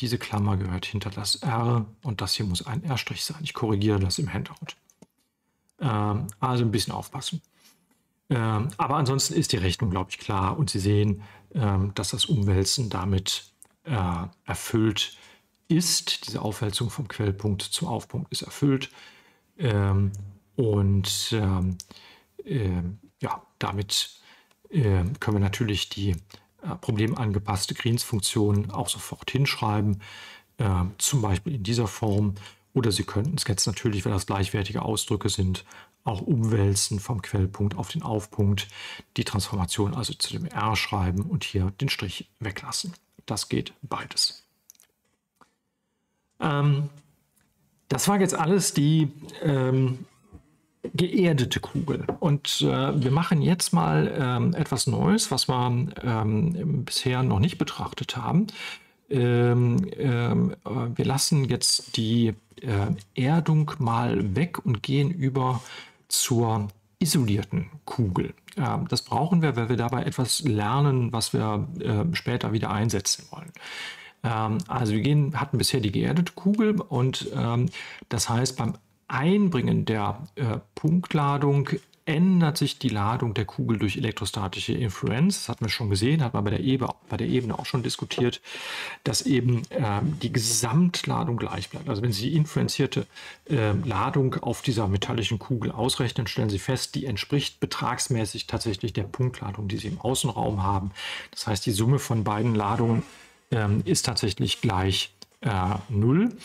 Diese Klammer gehört hinter das R und das hier muss ein R' sein. Ich korrigiere das im Handout. Also ein bisschen aufpassen. Aber ansonsten ist die Rechnung, glaube ich, klar und Sie sehen, dass das Umwälzen damit erfüllt ist. Diese Aufwälzung vom Quellpunkt zum Aufpunkt ist erfüllt. Damit können wir natürlich die problemangepasste Greensche-Funktion auch sofort hinschreiben, zum Beispiel in dieser Form. Oder Sie könnten es jetzt natürlich, wenn das gleichwertige Ausdrücke sind, auch umwälzen vom Quellpunkt auf den Aufpunkt, die Transformation also zu dem R schreiben und hier den Strich weglassen. Das geht beides. Das war jetzt alles die geerdete Kugel. Und wir machen jetzt mal etwas Neues, was wir bisher noch nicht betrachtet haben. Wir lassen jetzt die Erdung mal weg und gehen über zur isolierten Kugel. Das brauchen wir, weil wir dabei etwas lernen, was wir später wieder einsetzen wollen. Also wir hatten bisher die geerdete Kugel und das heißt, beim Einbringen der Punktladung ändert sich die Ladung der Kugel durch elektrostatische Influenz. Das hatten wir schon gesehen, hat man bei der Ebene auch schon diskutiert, dass eben die Gesamtladung gleich bleibt. Also wenn Sie die influenzierte Ladung auf dieser metallischen Kugel ausrechnen, stellen Sie fest, die entspricht betragsmäßig tatsächlich der Punktladung, die Sie im Außenraum haben. Das heißt, die Summe von beiden Ladungen ist tatsächlich gleich 0.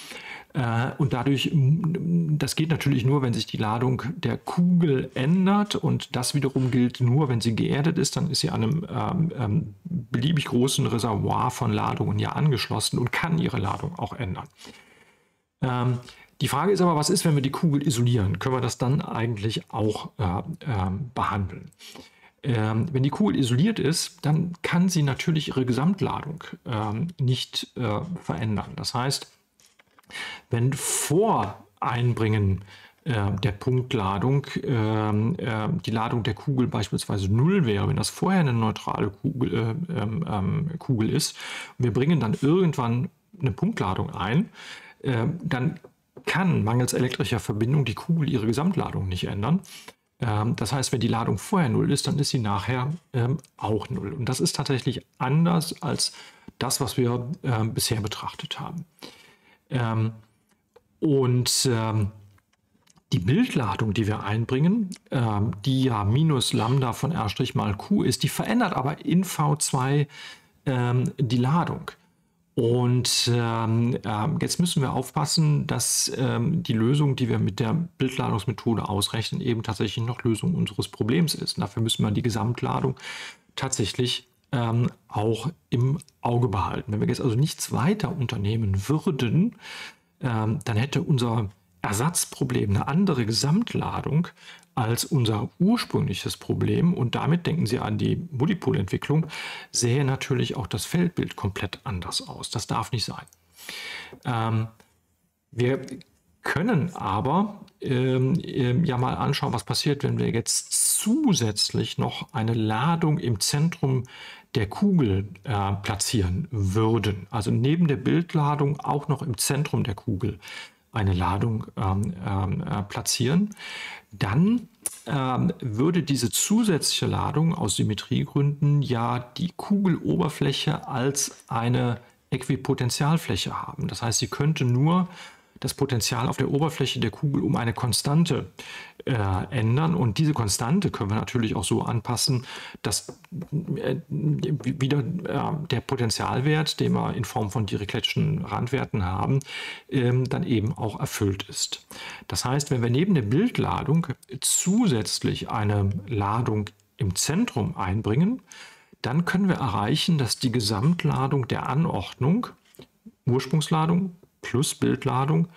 Und dadurch, das geht natürlich nur, wenn sich die Ladung der Kugel ändert, und das wiederum gilt nur, wenn sie geerdet ist, dann ist sie an einem beliebig großen Reservoir von Ladungen ja angeschlossen und kann ihre Ladung auch ändern. Die Frage ist aber, was ist, wenn wir die Kugel isolieren? Können wir das dann eigentlich auch behandeln? Wenn die Kugel isoliert ist, dann kann sie natürlich ihre Gesamtladung nicht verändern. Das heißt, wenn vor Einbringen der Punktladung die Ladung der Kugel beispielsweise 0 wäre, wenn das vorher eine neutrale Kugel ist, und wir bringen dann irgendwann eine Punktladung ein, dann kann mangels elektrischer Verbindung die Kugel ihre Gesamtladung nicht ändern. Das heißt, wenn die Ladung vorher 0 ist, dann ist sie nachher auch 0. Und das ist tatsächlich anders als das, was wir bisher betrachtet haben. Die Bildladung, die wir einbringen, die ja minus Lambda von R' mal Q ist, die verändert aber in V2 die Ladung. Und jetzt müssen wir aufpassen, dass die Lösung, die wir mit der Bildladungsmethode ausrechnen, eben tatsächlich noch Lösung unseres Problems ist. Und dafür müssen wir die Gesamtladung tatsächlich auch im Auge behalten. Wenn wir jetzt also nichts weiter unternehmen würden, dann hätte unser Ersatzproblem eine andere Gesamtladung als unser ursprüngliches Problem, und damit, denken Sie an die Multipolentwicklung, sähe natürlich auch das Feldbild komplett anders aus. Das darf nicht sein. Wir können aber ja mal anschauen, was passiert, wenn wir jetzt zusätzlich noch eine Ladung im Zentrum der Kugel platzieren würden. Also neben der Bildladung auch noch im Zentrum der Kugel eine Ladung platzieren, dann würde diese zusätzliche Ladung aus Symmetriegründen ja die Kugeloberfläche als eine Äquipotentialfläche haben. Das heißt, sie könnte nur das Potential auf der Oberfläche der Kugel um eine Konstante ändern. Und diese Konstante können wir natürlich auch so anpassen, dass wieder der Potentialwert, den wir in Form von Dirichletschen Randwerten haben, dann eben auch erfüllt ist. Das heißt, wenn wir neben der Bildladung zusätzlich eine Ladung im Zentrum einbringen, dann können wir erreichen, dass die Gesamtladung der Anordnung, Ursprungsladung plus Bildladung,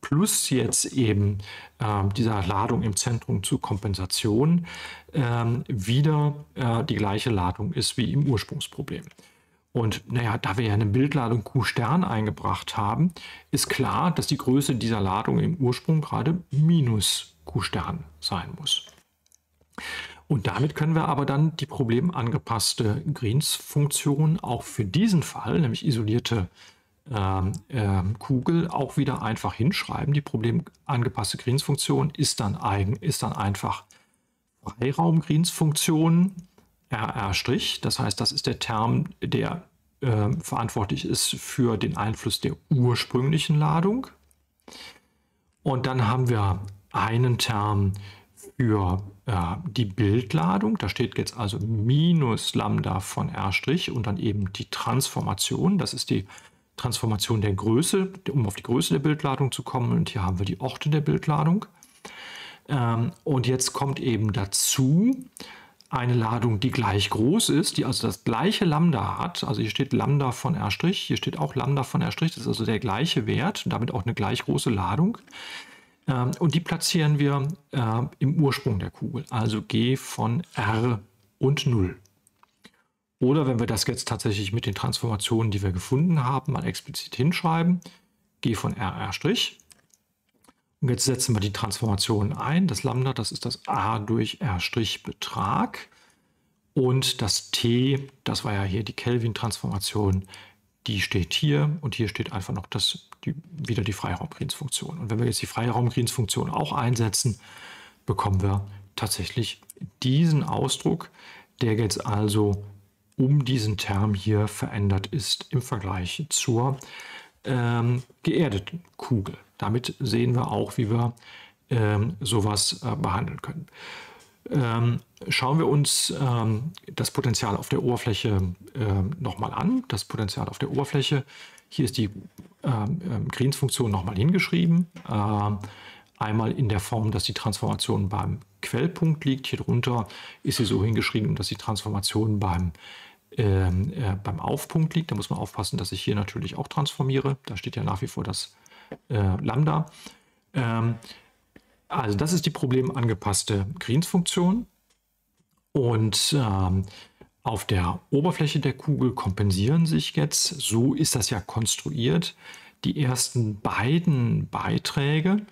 plus jetzt eben dieser Ladung im Zentrum zur Kompensation, wieder die gleiche Ladung ist wie im Ursprungsproblem. Und naja, da wir ja eine Bildladung Q' eingebracht haben, ist klar, dass die Größe dieser Ladung im Ursprung gerade minus Q' sein muss. Und damit können wir aber dann die problemangepasste Greensche-Funktion auch für diesen Fall, nämlich isolierte Kugel, auch wieder einfach hinschreiben. Die problemangepasste Greensche-Funktion ist dann einfach Freiraum-Greensche-Funktion RR'. Das heißt, das ist der Term, der verantwortlich ist für den Einfluss der ursprünglichen Ladung. Und dann haben wir einen Term für die Bildladung, da steht jetzt also minus Lambda von R' und dann eben die Transformation. Das ist die Transformation der Größe, um auf die Größe der Bildladung zu kommen. Und hier haben wir die Orte der Bildladung. Und jetzt kommt eben dazu eine Ladung, die gleich groß ist, die also das gleiche Lambda hat. Also hier steht Lambda von R', hier steht auch Lambda von R', das ist also der gleiche Wert und damit auch eine gleich große Ladung. Und die platzieren wir im Ursprung der Kugel, also G von R und 0. Oder wenn wir das jetzt tatsächlich mit den Transformationen, die wir gefunden haben, mal explizit hinschreiben, G von R, R'. Und jetzt setzen wir die Transformationen ein. Das Lambda, das ist das A durch R' Betrag. Und das T, das war ja hier die Kelvin-Transformation, die steht hier und hier steht einfach noch wieder die Freiraum-Greens-Funktion. Und wenn wir jetzt die Freiraum-Greens-Funktion auch einsetzen, bekommen wir tatsächlich diesen Ausdruck, der jetzt also um diesen Term hier verändert ist im Vergleich zur geerdeten Kugel. Damit sehen wir auch, wie wir sowas behandeln können. Schauen wir uns das Potential auf der Oberfläche nochmal an. Das Potential auf der Oberfläche, hier ist die Greens-Funktion nochmal hingeschrieben. Einmal in der Form, dass die Transformation beim Quellpunkt liegt. Hier drunter ist sie so hingeschrieben, dass die Transformation beim Aufpunkt liegt. Da muss man aufpassen, dass ich hier natürlich auch transformiere. Da steht ja nach wie vor das Lambda. Also das ist die problemangepasste Greens-Funktion und auf der Oberfläche der Kugel kompensieren sich jetzt, so ist das ja konstruiert, die ersten beiden Beiträge.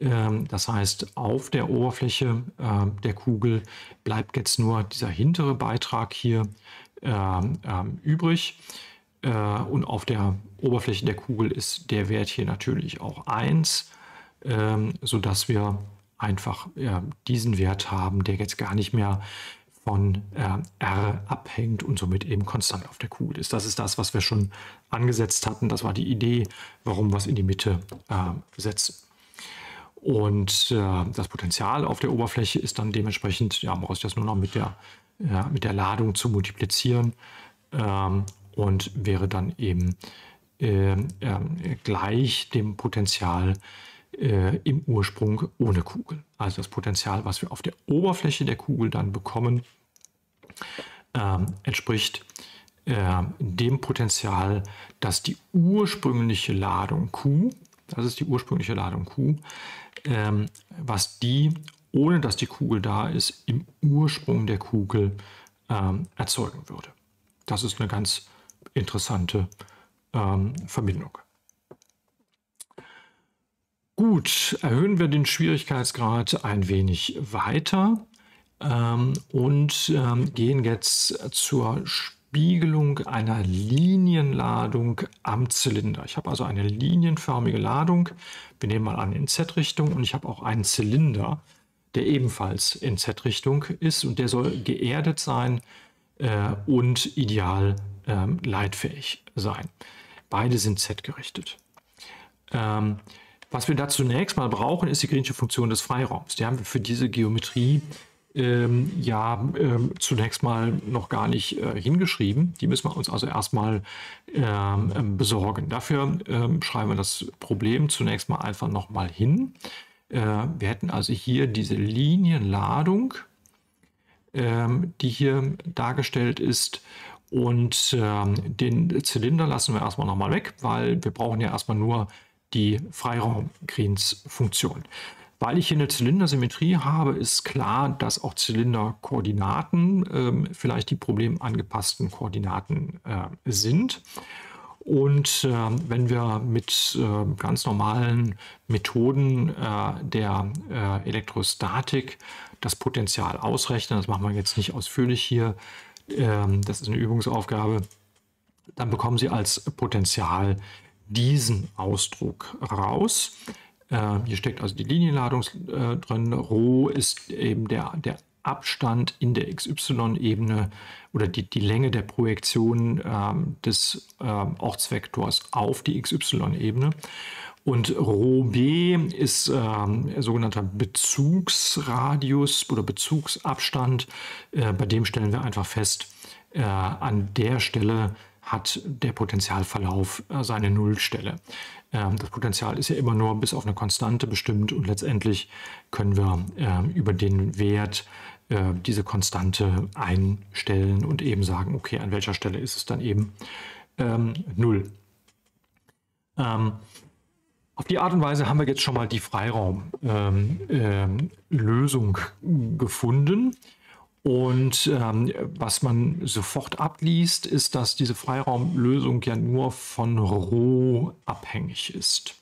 Das heißt, auf der Oberfläche der Kugel bleibt jetzt nur dieser hintere Beitrag hier übrig. Und auf der Oberfläche der Kugel ist der Wert hier natürlich auch 1. Sodass wir einfach diesen Wert haben, der jetzt gar nicht mehr von R abhängt und somit eben konstant auf der Kugel ist. Das ist das, was wir schon angesetzt hatten. Das war die Idee, warum wir es in die Mitte setzen. Und das Potential auf der Oberfläche ist dann dementsprechend, ja, brauche ich das nur noch mit der Ladung zu multiplizieren und wäre dann eben gleich dem Potential im Ursprung ohne Kugel. Also das Potential, was wir auf der Oberfläche der Kugel dann bekommen, entspricht dem Potential, das die ursprüngliche Ladung Q, das ist die ursprüngliche Ladung Q, was die, ohne dass die Kugel da ist, im Ursprung der Kugel erzeugen würde. Das ist eine ganz interessante Verbindung. Gut, erhöhen wir den Schwierigkeitsgrad ein wenig weiter und gehen jetzt zur Spiegelung einer Linienladung am Zylinder. Ich habe also eine linienförmige Ladung, wir nehmen mal an in Z-Richtung und ich habe auch einen Zylinder, der ebenfalls in Z-Richtung ist und der soll geerdet sein und ideal leitfähig sein. Beide sind Z-gerichtet. Was wir da zunächst mal brauchen, ist die Greensche Funktion des Freiraums. Die haben wir für diese Geometrie zunächst mal noch gar nicht hingeschrieben. Die müssen wir uns also erstmal besorgen. Dafür schreiben wir das Problem zunächst mal einfach nochmal hin. Wir hätten also hier diese Linienladung, die hier dargestellt ist. Und den Zylinder lassen wir erstmal nochmal weg, weil wir brauchen ja erstmal nur die Freiraum-Greens-Funktion. Weil ich hier eine Zylindersymmetrie habe, ist klar, dass auch Zylinderkoordinaten vielleicht die problemangepassten Koordinaten sind. Und wenn wir mit ganz normalen Methoden der Elektrostatik das Potential ausrechnen, das machen wir jetzt nicht ausführlich hier, das ist eine Übungsaufgabe, dann bekommen Sie als Potential diesen Ausdruck raus. Hier steckt also die Linienladung drin. Rho ist eben der Abstand in der XY-Ebene oder die Länge der Projektion des Ortsvektors auf die XY-Ebene. Und ρB ist sogenannter Bezugsradius oder Bezugsabstand. Bei dem stellen wir einfach fest, an der Stelle hat der Potentialverlauf seine Nullstelle. Das Potential ist ja immer nur bis auf eine Konstante bestimmt und letztendlich können wir über den Wert diese Konstante einstellen und eben sagen, okay, an welcher Stelle ist es dann eben 0. Auf die Art und Weise haben wir jetzt schon mal die Freiraumlösung gefunden. Und was man sofort abliest, ist, dass diese Freiraumlösung ja nur von ρ abhängig ist.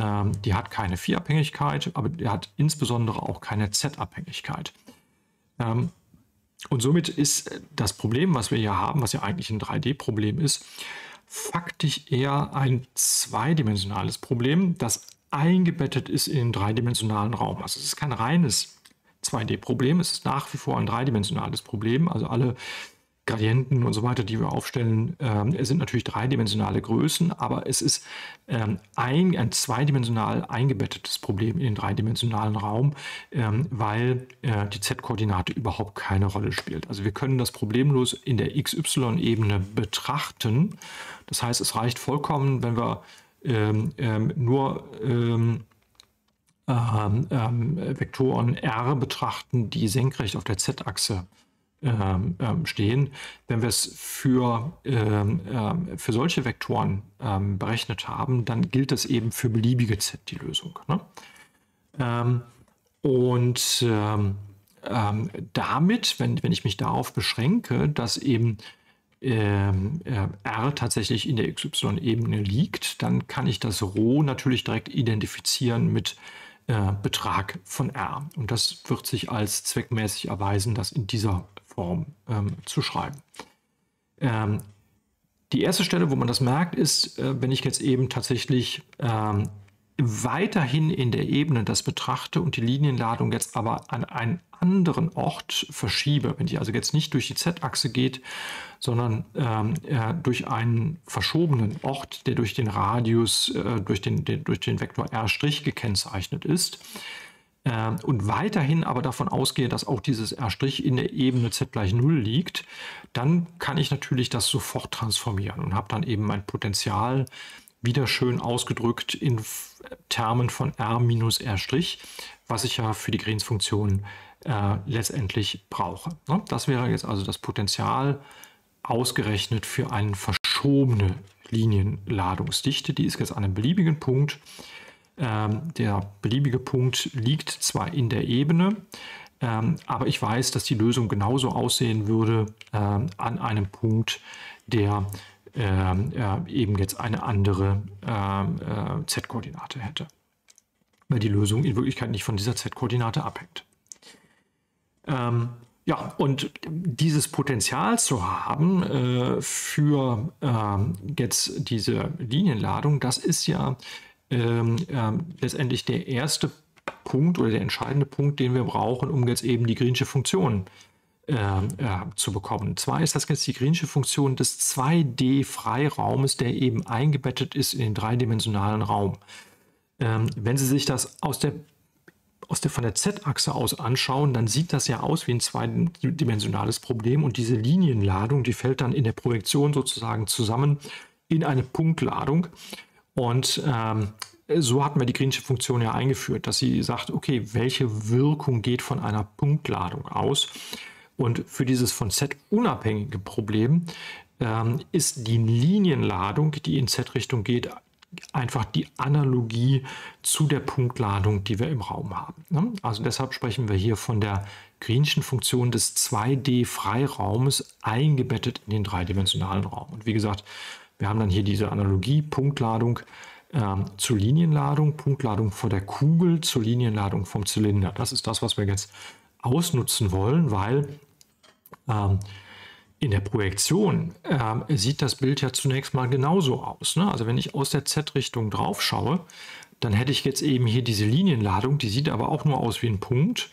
Die hat keine Phi-Abhängigkeit, aber die hat insbesondere auch keine Z-Abhängigkeit. Und somit ist das Problem, was wir hier haben, was ja eigentlich ein 3D-Problem ist, faktisch eher ein zweidimensionales Problem, das eingebettet ist in den dreidimensionalen Raum. Also es ist kein reines 2D-Problem, es ist nach wie vor ein dreidimensionales Problem. Also alle Gradienten und so weiter, die wir aufstellen, sind natürlich dreidimensionale Größen, aber es ist ein zweidimensional eingebettetes Problem in den dreidimensionalen Raum, weil die Z-Koordinate überhaupt keine Rolle spielt. Also wir können das problemlos in der XY-Ebene betrachten. Das heißt, es reicht vollkommen, wenn wir Vektoren R betrachten, die senkrecht auf der Z-Achse stehen. Wenn wir es für solche Vektoren berechnet haben, dann gilt das eben für beliebige Z, die Lösung. Ne? Damit, wenn ich mich darauf beschränke, dass eben R tatsächlich in der XY-Ebene liegt, dann kann ich das ρ natürlich direkt identifizieren mit Betrag von R. Und das wird sich als zweckmäßig erweisen, das in dieser Form zu schreiben. Die erste Stelle, wo man das merkt, ist, wenn ich jetzt eben tatsächlich weiterhin in der Ebene das betrachte und die Linienladung jetzt aber an einen anderen Ort verschiebe. Wenn die also jetzt nicht durch die Z-Achse geht, sondern durch einen verschobenen Ort, der durch den Radius, durch den Vektor R' gekennzeichnet ist und weiterhin aber davon ausgehe, dass auch dieses R' in der Ebene Z gleich 0 liegt, dann kann ich natürlich das sofort transformieren und habe dann eben mein Potential wieder schön ausgedrückt in Termen von R minus R', was ich ja für die Greensche Funktion letztendlich brauche. Ne? Das wäre jetzt also das Potential ausgerechnet für eine verschobene Linienladungsdichte. Die ist jetzt an einem beliebigen Punkt. Der beliebige Punkt liegt zwar in der Ebene, aber ich weiß, dass die Lösung genauso aussehen würde an einem Punkt, der eben jetzt eine andere Z-Koordinate hätte, weil die Lösung in Wirklichkeit nicht von dieser Z-Koordinate abhängt. Ja, und dieses Potenzial zu haben für jetzt diese Linienladung, das ist ja letztendlich der erste Punkt oder der entscheidende Punkt, den wir brauchen, um jetzt eben die Greensche Funktion zu bekommen. Zwar ist das jetzt die Greensche Funktion des 2D-Freiraumes, der eben eingebettet ist in den dreidimensionalen Raum. Wenn Sie sich das von der Z-Achse aus anschauen, dann sieht das ja aus wie ein zweidimensionales Problem und diese Linienladung, die fällt dann in der Projektion sozusagen zusammen in eine Punktladung. Und so hatten wir die Greensche Funktion ja eingeführt, dass sie sagt, okay, welche Wirkung geht von einer Punktladung aus? Und für dieses von Z unabhängige Problem ist die Linienladung, die in Z-Richtung geht, einfach die Analogie zu der Punktladung, die wir im Raum haben. Ne? Also deshalb sprechen wir hier von der Greenschen Funktion des 2D-Freiraumes eingebettet in den dreidimensionalen Raum. Und wie gesagt, wir haben dann hier diese Analogie Punktladung zur Linienladung, Punktladung vor der Kugel zur Linienladung vom Zylinder. Das ist das, was wir jetzt ausnutzen wollen, weil in der Projektion sieht das Bild ja zunächst mal genauso aus. Ne? Also wenn ich aus der Z-Richtung drauf schaue, dann hätte ich jetzt eben hier diese Linienladung, die sieht aber auch nur aus wie ein Punkt.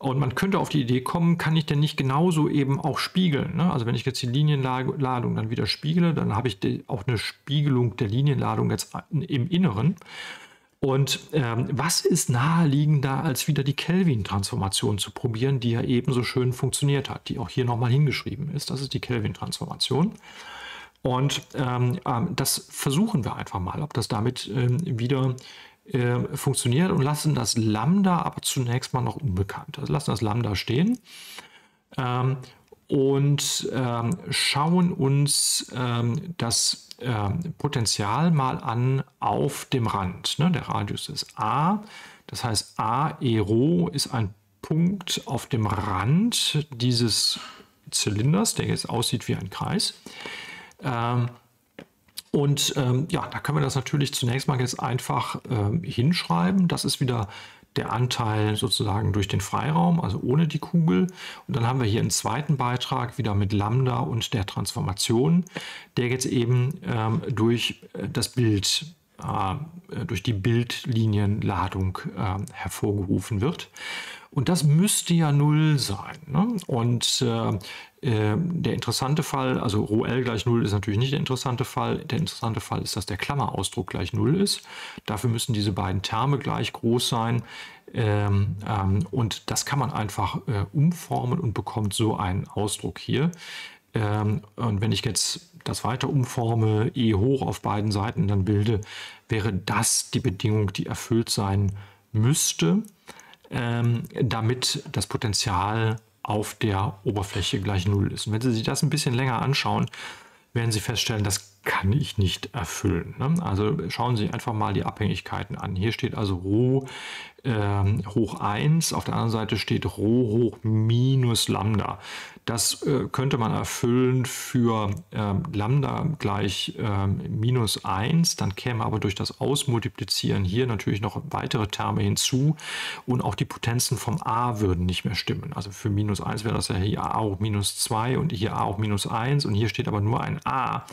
Und man könnte auf die Idee kommen, kann ich denn nicht genauso eben auch spiegeln? Ne? Also wenn ich jetzt die Linienladung dann wieder spiegle, dann habe ich auch eine Spiegelung der Linienladung jetzt im Inneren. Und was ist naheliegender, als wieder die Kelvin-Transformation zu probieren, die ja ebenso schön funktioniert hat, die auch hier nochmal hingeschrieben ist. Das ist die Kelvin-Transformation. Und das versuchen wir einfach mal, ob das damit wieder funktioniert, und lassen das Lambda aber zunächst mal noch unbekannt. Also lassen das Lambda stehen und schauen uns das Potential mal an auf dem Rand. Ne? Der Radius ist a, das heißt aE ρ ist ein Punkt auf dem Rand dieses Zylinders, der jetzt aussieht wie ein Kreis. Und ja, da können wir das natürlich zunächst mal jetzt einfach hinschreiben. Das ist wieder der Anteil sozusagen durch den Freiraum, also ohne die Kugel. Und dann haben wir hier einen zweiten Beitrag wieder mit Lambda und der Transformation, der jetzt eben durch das Bild, durch die Bildlinienladung hervorgerufen wird. Und das müsste ja 0 sein. Ne? Und der interessante Fall, also ρl gleich 0 ist natürlich nicht der interessante Fall. Der interessante Fall ist, dass der Klammerausdruck gleich 0 ist. Dafür müssen diese beiden Terme gleich groß sein. Und das kann man einfach umformen und bekommt so einen Ausdruck hier. Und wenn ich jetzt das weiter umforme, e hoch auf beiden Seiten, dann bilde, wäre das die Bedingung, die erfüllt sein müsste, damit das Potential auf der Oberfläche gleich 0 ist. Und wenn Sie sich das ein bisschen länger anschauen, werden Sie feststellen, das kann ich nicht erfüllen. Ne? Also schauen Sie einfach mal die Abhängigkeiten an. Hier steht also Rho hoch 1, auf der anderen Seite steht Rho hoch minus Lambda. Das könnte man erfüllen für Lambda gleich minus 1, dann käme aber durch das Ausmultiplizieren hier natürlich noch weitere Terme hinzu und auch die Potenzen vom a würden nicht mehr stimmen. Also für minus 1 wäre das ja hier a hoch minus 2 und hier a hoch minus 1 und hier steht aber nur ein a.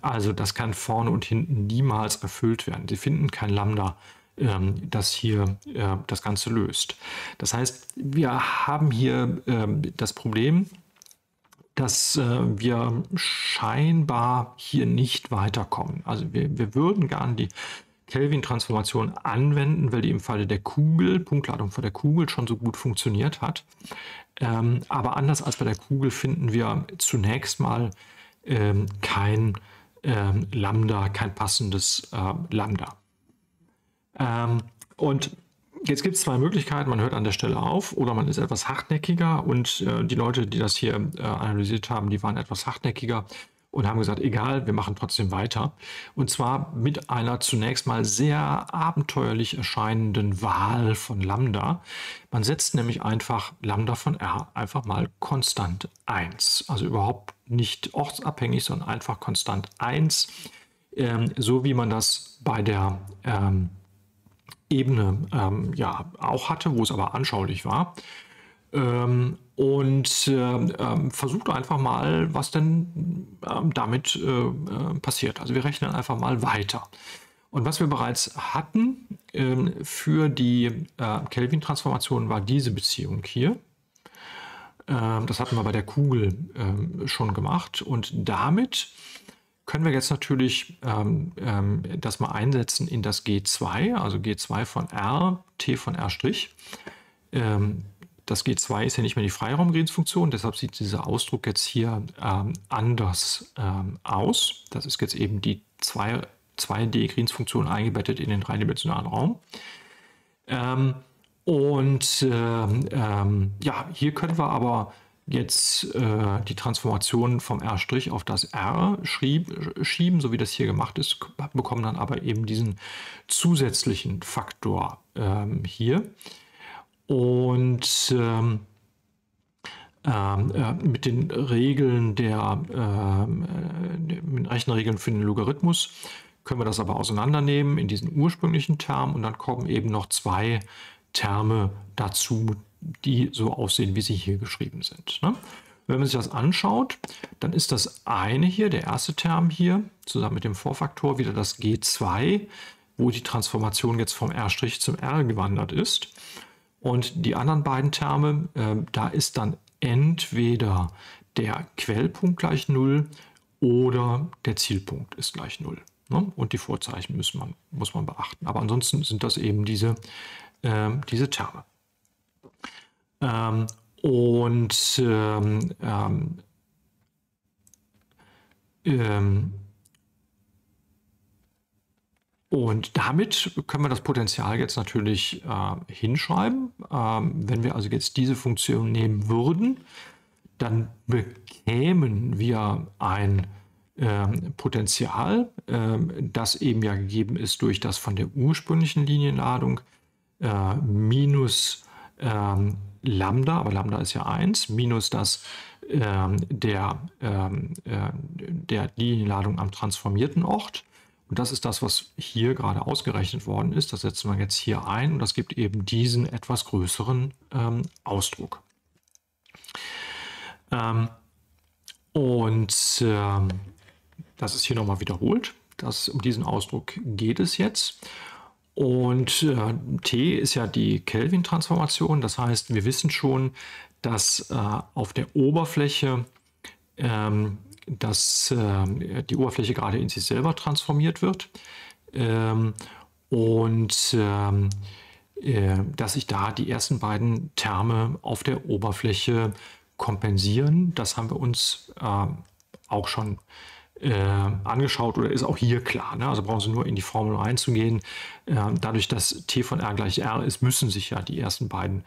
Also das kann vorne und hinten niemals erfüllt werden. Sie finden kein Lambda, das hier das Ganze löst. Das heißt, wir haben hier das Problem, dass wir scheinbar hier nicht weiterkommen. Also wir würden gerne die Kelvin-Transformation anwenden, weil die im Falle der Kugel, Punktladung vor der Kugel, schon so gut funktioniert hat. Aber anders als bei der Kugel finden wir zunächst mal kein Lambda, kein passendes Lambda. Und jetzt gibt es zwei Möglichkeiten, man hört an der Stelle auf oder man ist etwas hartnäckiger, und die Leute, die das hier analysiert haben, die waren etwas hartnäckiger und haben gesagt, egal, wir machen trotzdem weiter, und zwar mit einer zunächst mal sehr abenteuerlich erscheinenden Wahl von Lambda. Man setzt nämlich einfach Lambda von R einfach mal konstant 1, also überhaupt nicht ortsabhängig, sondern einfach konstant 1, so wie man das bei der Ebene ja auch hatte, wo es aber anschaulich war, und versucht einfach mal, was denn damit passiert. Also wir rechnen einfach mal weiter. Und was wir bereits hatten für die Kelvin-Transformation war diese Beziehung hier. Das hatten wir bei der Kugel schon gemacht, und damit können wir jetzt natürlich das mal einsetzen in das G2, also G2 von R, T von R'. Das G2 ist ja nicht mehr die Freiraum-Greens-Funktion, deshalb sieht dieser Ausdruck jetzt hier anders aus. Das ist jetzt eben die 2D-Greens-Funktion eingebettet in den dreidimensionalen Raum. Ja, hier können wir aber jetzt die Transformation vom R' auf das R schieben, so wie das hier gemacht ist, bekommen dann aber eben diesen zusätzlichen Faktor hier. Und mit den Regeln mit den Rechenregeln für den Logarithmus können wir das aber auseinandernehmen in diesen ursprünglichen Term, und dann kommen eben noch zwei Terme dazu, die so aussehen, wie sie hier geschrieben sind. Wenn man sich das anschaut, dann ist das eine hier, der erste Term hier, zusammen mit dem Vorfaktor, wieder das G2, wo die Transformation jetzt vom R' zum R gewandert ist. Und die anderen beiden Terme, da ist dann entweder der Quellpunkt gleich 0 oder der Zielpunkt ist gleich 0. Und die Vorzeichen muss man beachten. Aber ansonsten sind das eben diese Terme. Und damit können wir das Potential jetzt natürlich hinschreiben. Wenn wir also jetzt diese Funktion nehmen würden, dann bekämen wir ein Potential, das eben ja gegeben ist durch das von der ursprünglichen Linienladung minus Lambda, aber Lambda ist ja 1, minus das der Linienladung am transformierten Ort. Und das ist das, was hier gerade ausgerechnet worden ist. Das setzen wir jetzt hier ein und das gibt eben diesen etwas größeren Ausdruck. Das ist hier nochmal wiederholt. Um diesen Ausdruck geht es jetzt. Und T ist ja die Kelvin-Transformation. Das heißt, wir wissen schon, dass auf der Oberfläche die Oberfläche gerade in sich selber transformiert wird dass sich da die ersten beiden Terme auf der Oberfläche kompensieren. Das haben wir uns auch schon angeschaut oder ist auch hier klar. Ne? Also brauchen Sie nur in die Formel reinzugehen. Dadurch, dass T von R gleich R ist, müssen sich ja die ersten beiden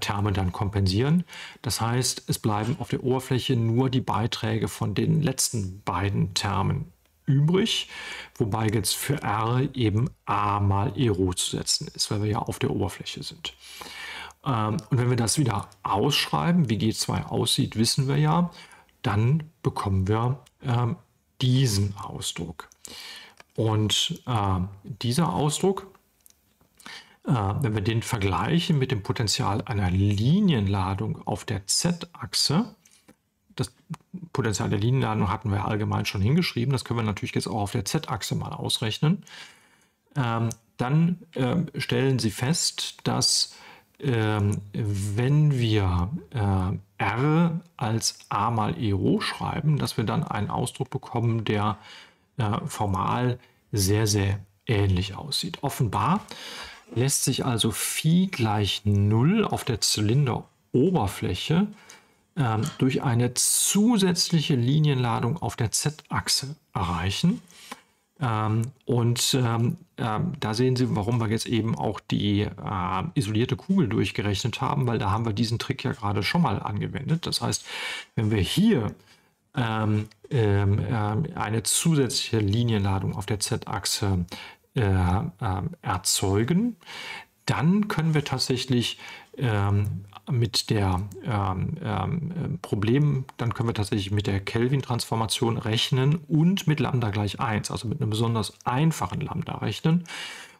Terme dann kompensieren. Das heißt, es bleiben auf der Oberfläche nur die Beiträge von den letzten beiden Termen übrig, wobei jetzt für R eben A mal E rho zu setzen ist, weil wir ja auf der Oberfläche sind. Und wenn wir das wieder ausschreiben, wie G2 aussieht, wissen wir ja, dann bekommen wir diesen Ausdruck. Und dieser Ausdruck, wenn wir den vergleichen mit dem Potential einer Linienladung auf der Z-Achse, das Potential der Linienladung hatten wir allgemein schon hingeschrieben, das können wir natürlich jetzt auch auf der Z-Achse mal ausrechnen, dann stellen Sie fest, dass wenn wir R als A mal E rho schreiben, dass wir dann einen Ausdruck bekommen, der formal sehr, sehr ähnlich aussieht. Offenbar lässt sich also Phi gleich 0 auf der Zylinderoberfläche durch eine zusätzliche Linienladung auf der Z-Achse erreichen. Da sehen Sie, warum wir jetzt eben auch die isolierte Kugel durchgerechnet haben, weil da haben wir diesen Trick ja gerade schon mal angewendet. Das heißt, wenn wir hier eine zusätzliche Linienladung auf der Z-Achse erzeugen, dann können wir tatsächlich mit der Kelvin-Transformation rechnen und mit Lambda gleich 1, also mit einem besonders einfachen Lambda rechnen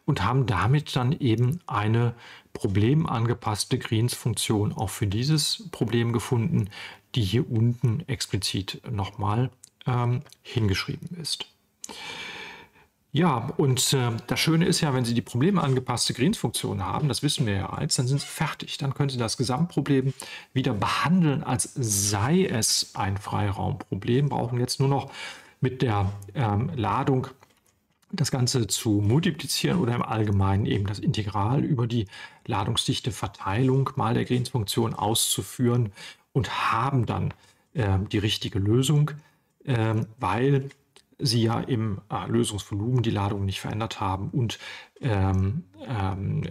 und haben damit dann eben eine problemangepasste Greensche Funktion auch für dieses Problem gefunden, die hier unten explizit nochmal hingeschrieben ist. Ja, und das Schöne ist ja, wenn Sie die problemangepasste Greensche-Funktion haben, das wissen wir ja bereits, dann sind Sie fertig. Dann können Sie das Gesamtproblem wieder behandeln, als sei es ein Freiraumproblem. Brauchen jetzt nur noch mit der Ladung das Ganze zu multiplizieren oder im Allgemeinen eben das Integral über die ladungsdichte Verteilung mal der Greensche-Funktion auszuführen und haben dann die richtige Lösung, weil Sie ja im Lösungsvolumen die Ladung nicht verändert haben und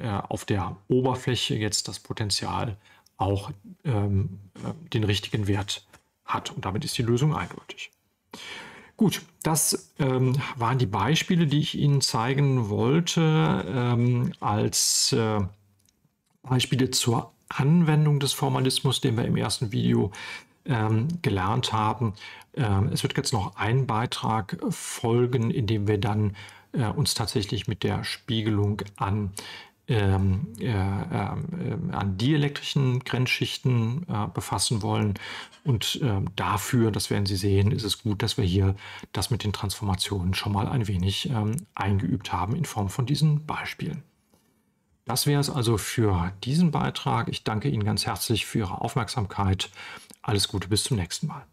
auf der Oberfläche jetzt das Potential auch den richtigen Wert hat. Und damit ist die Lösung eindeutig. Gut, das waren die Beispiele, die ich Ihnen zeigen wollte, als Beispiele zur Anwendung des Formalismus, den wir im ersten Video gelernt haben. Es wird jetzt noch ein Beitrag folgen, in dem wir dann uns tatsächlich mit der Spiegelung an dielektrischen Grenzschichten befassen wollen. Und dafür, das werden Sie sehen, ist es gut, dass wir hier das mit den Transformationen schon mal ein wenig eingeübt haben in Form von diesen Beispielen. Das wäre es also für diesen Beitrag. Ich danke Ihnen ganz herzlich für Ihre Aufmerksamkeit. Alles Gute, bis zum nächsten Mal.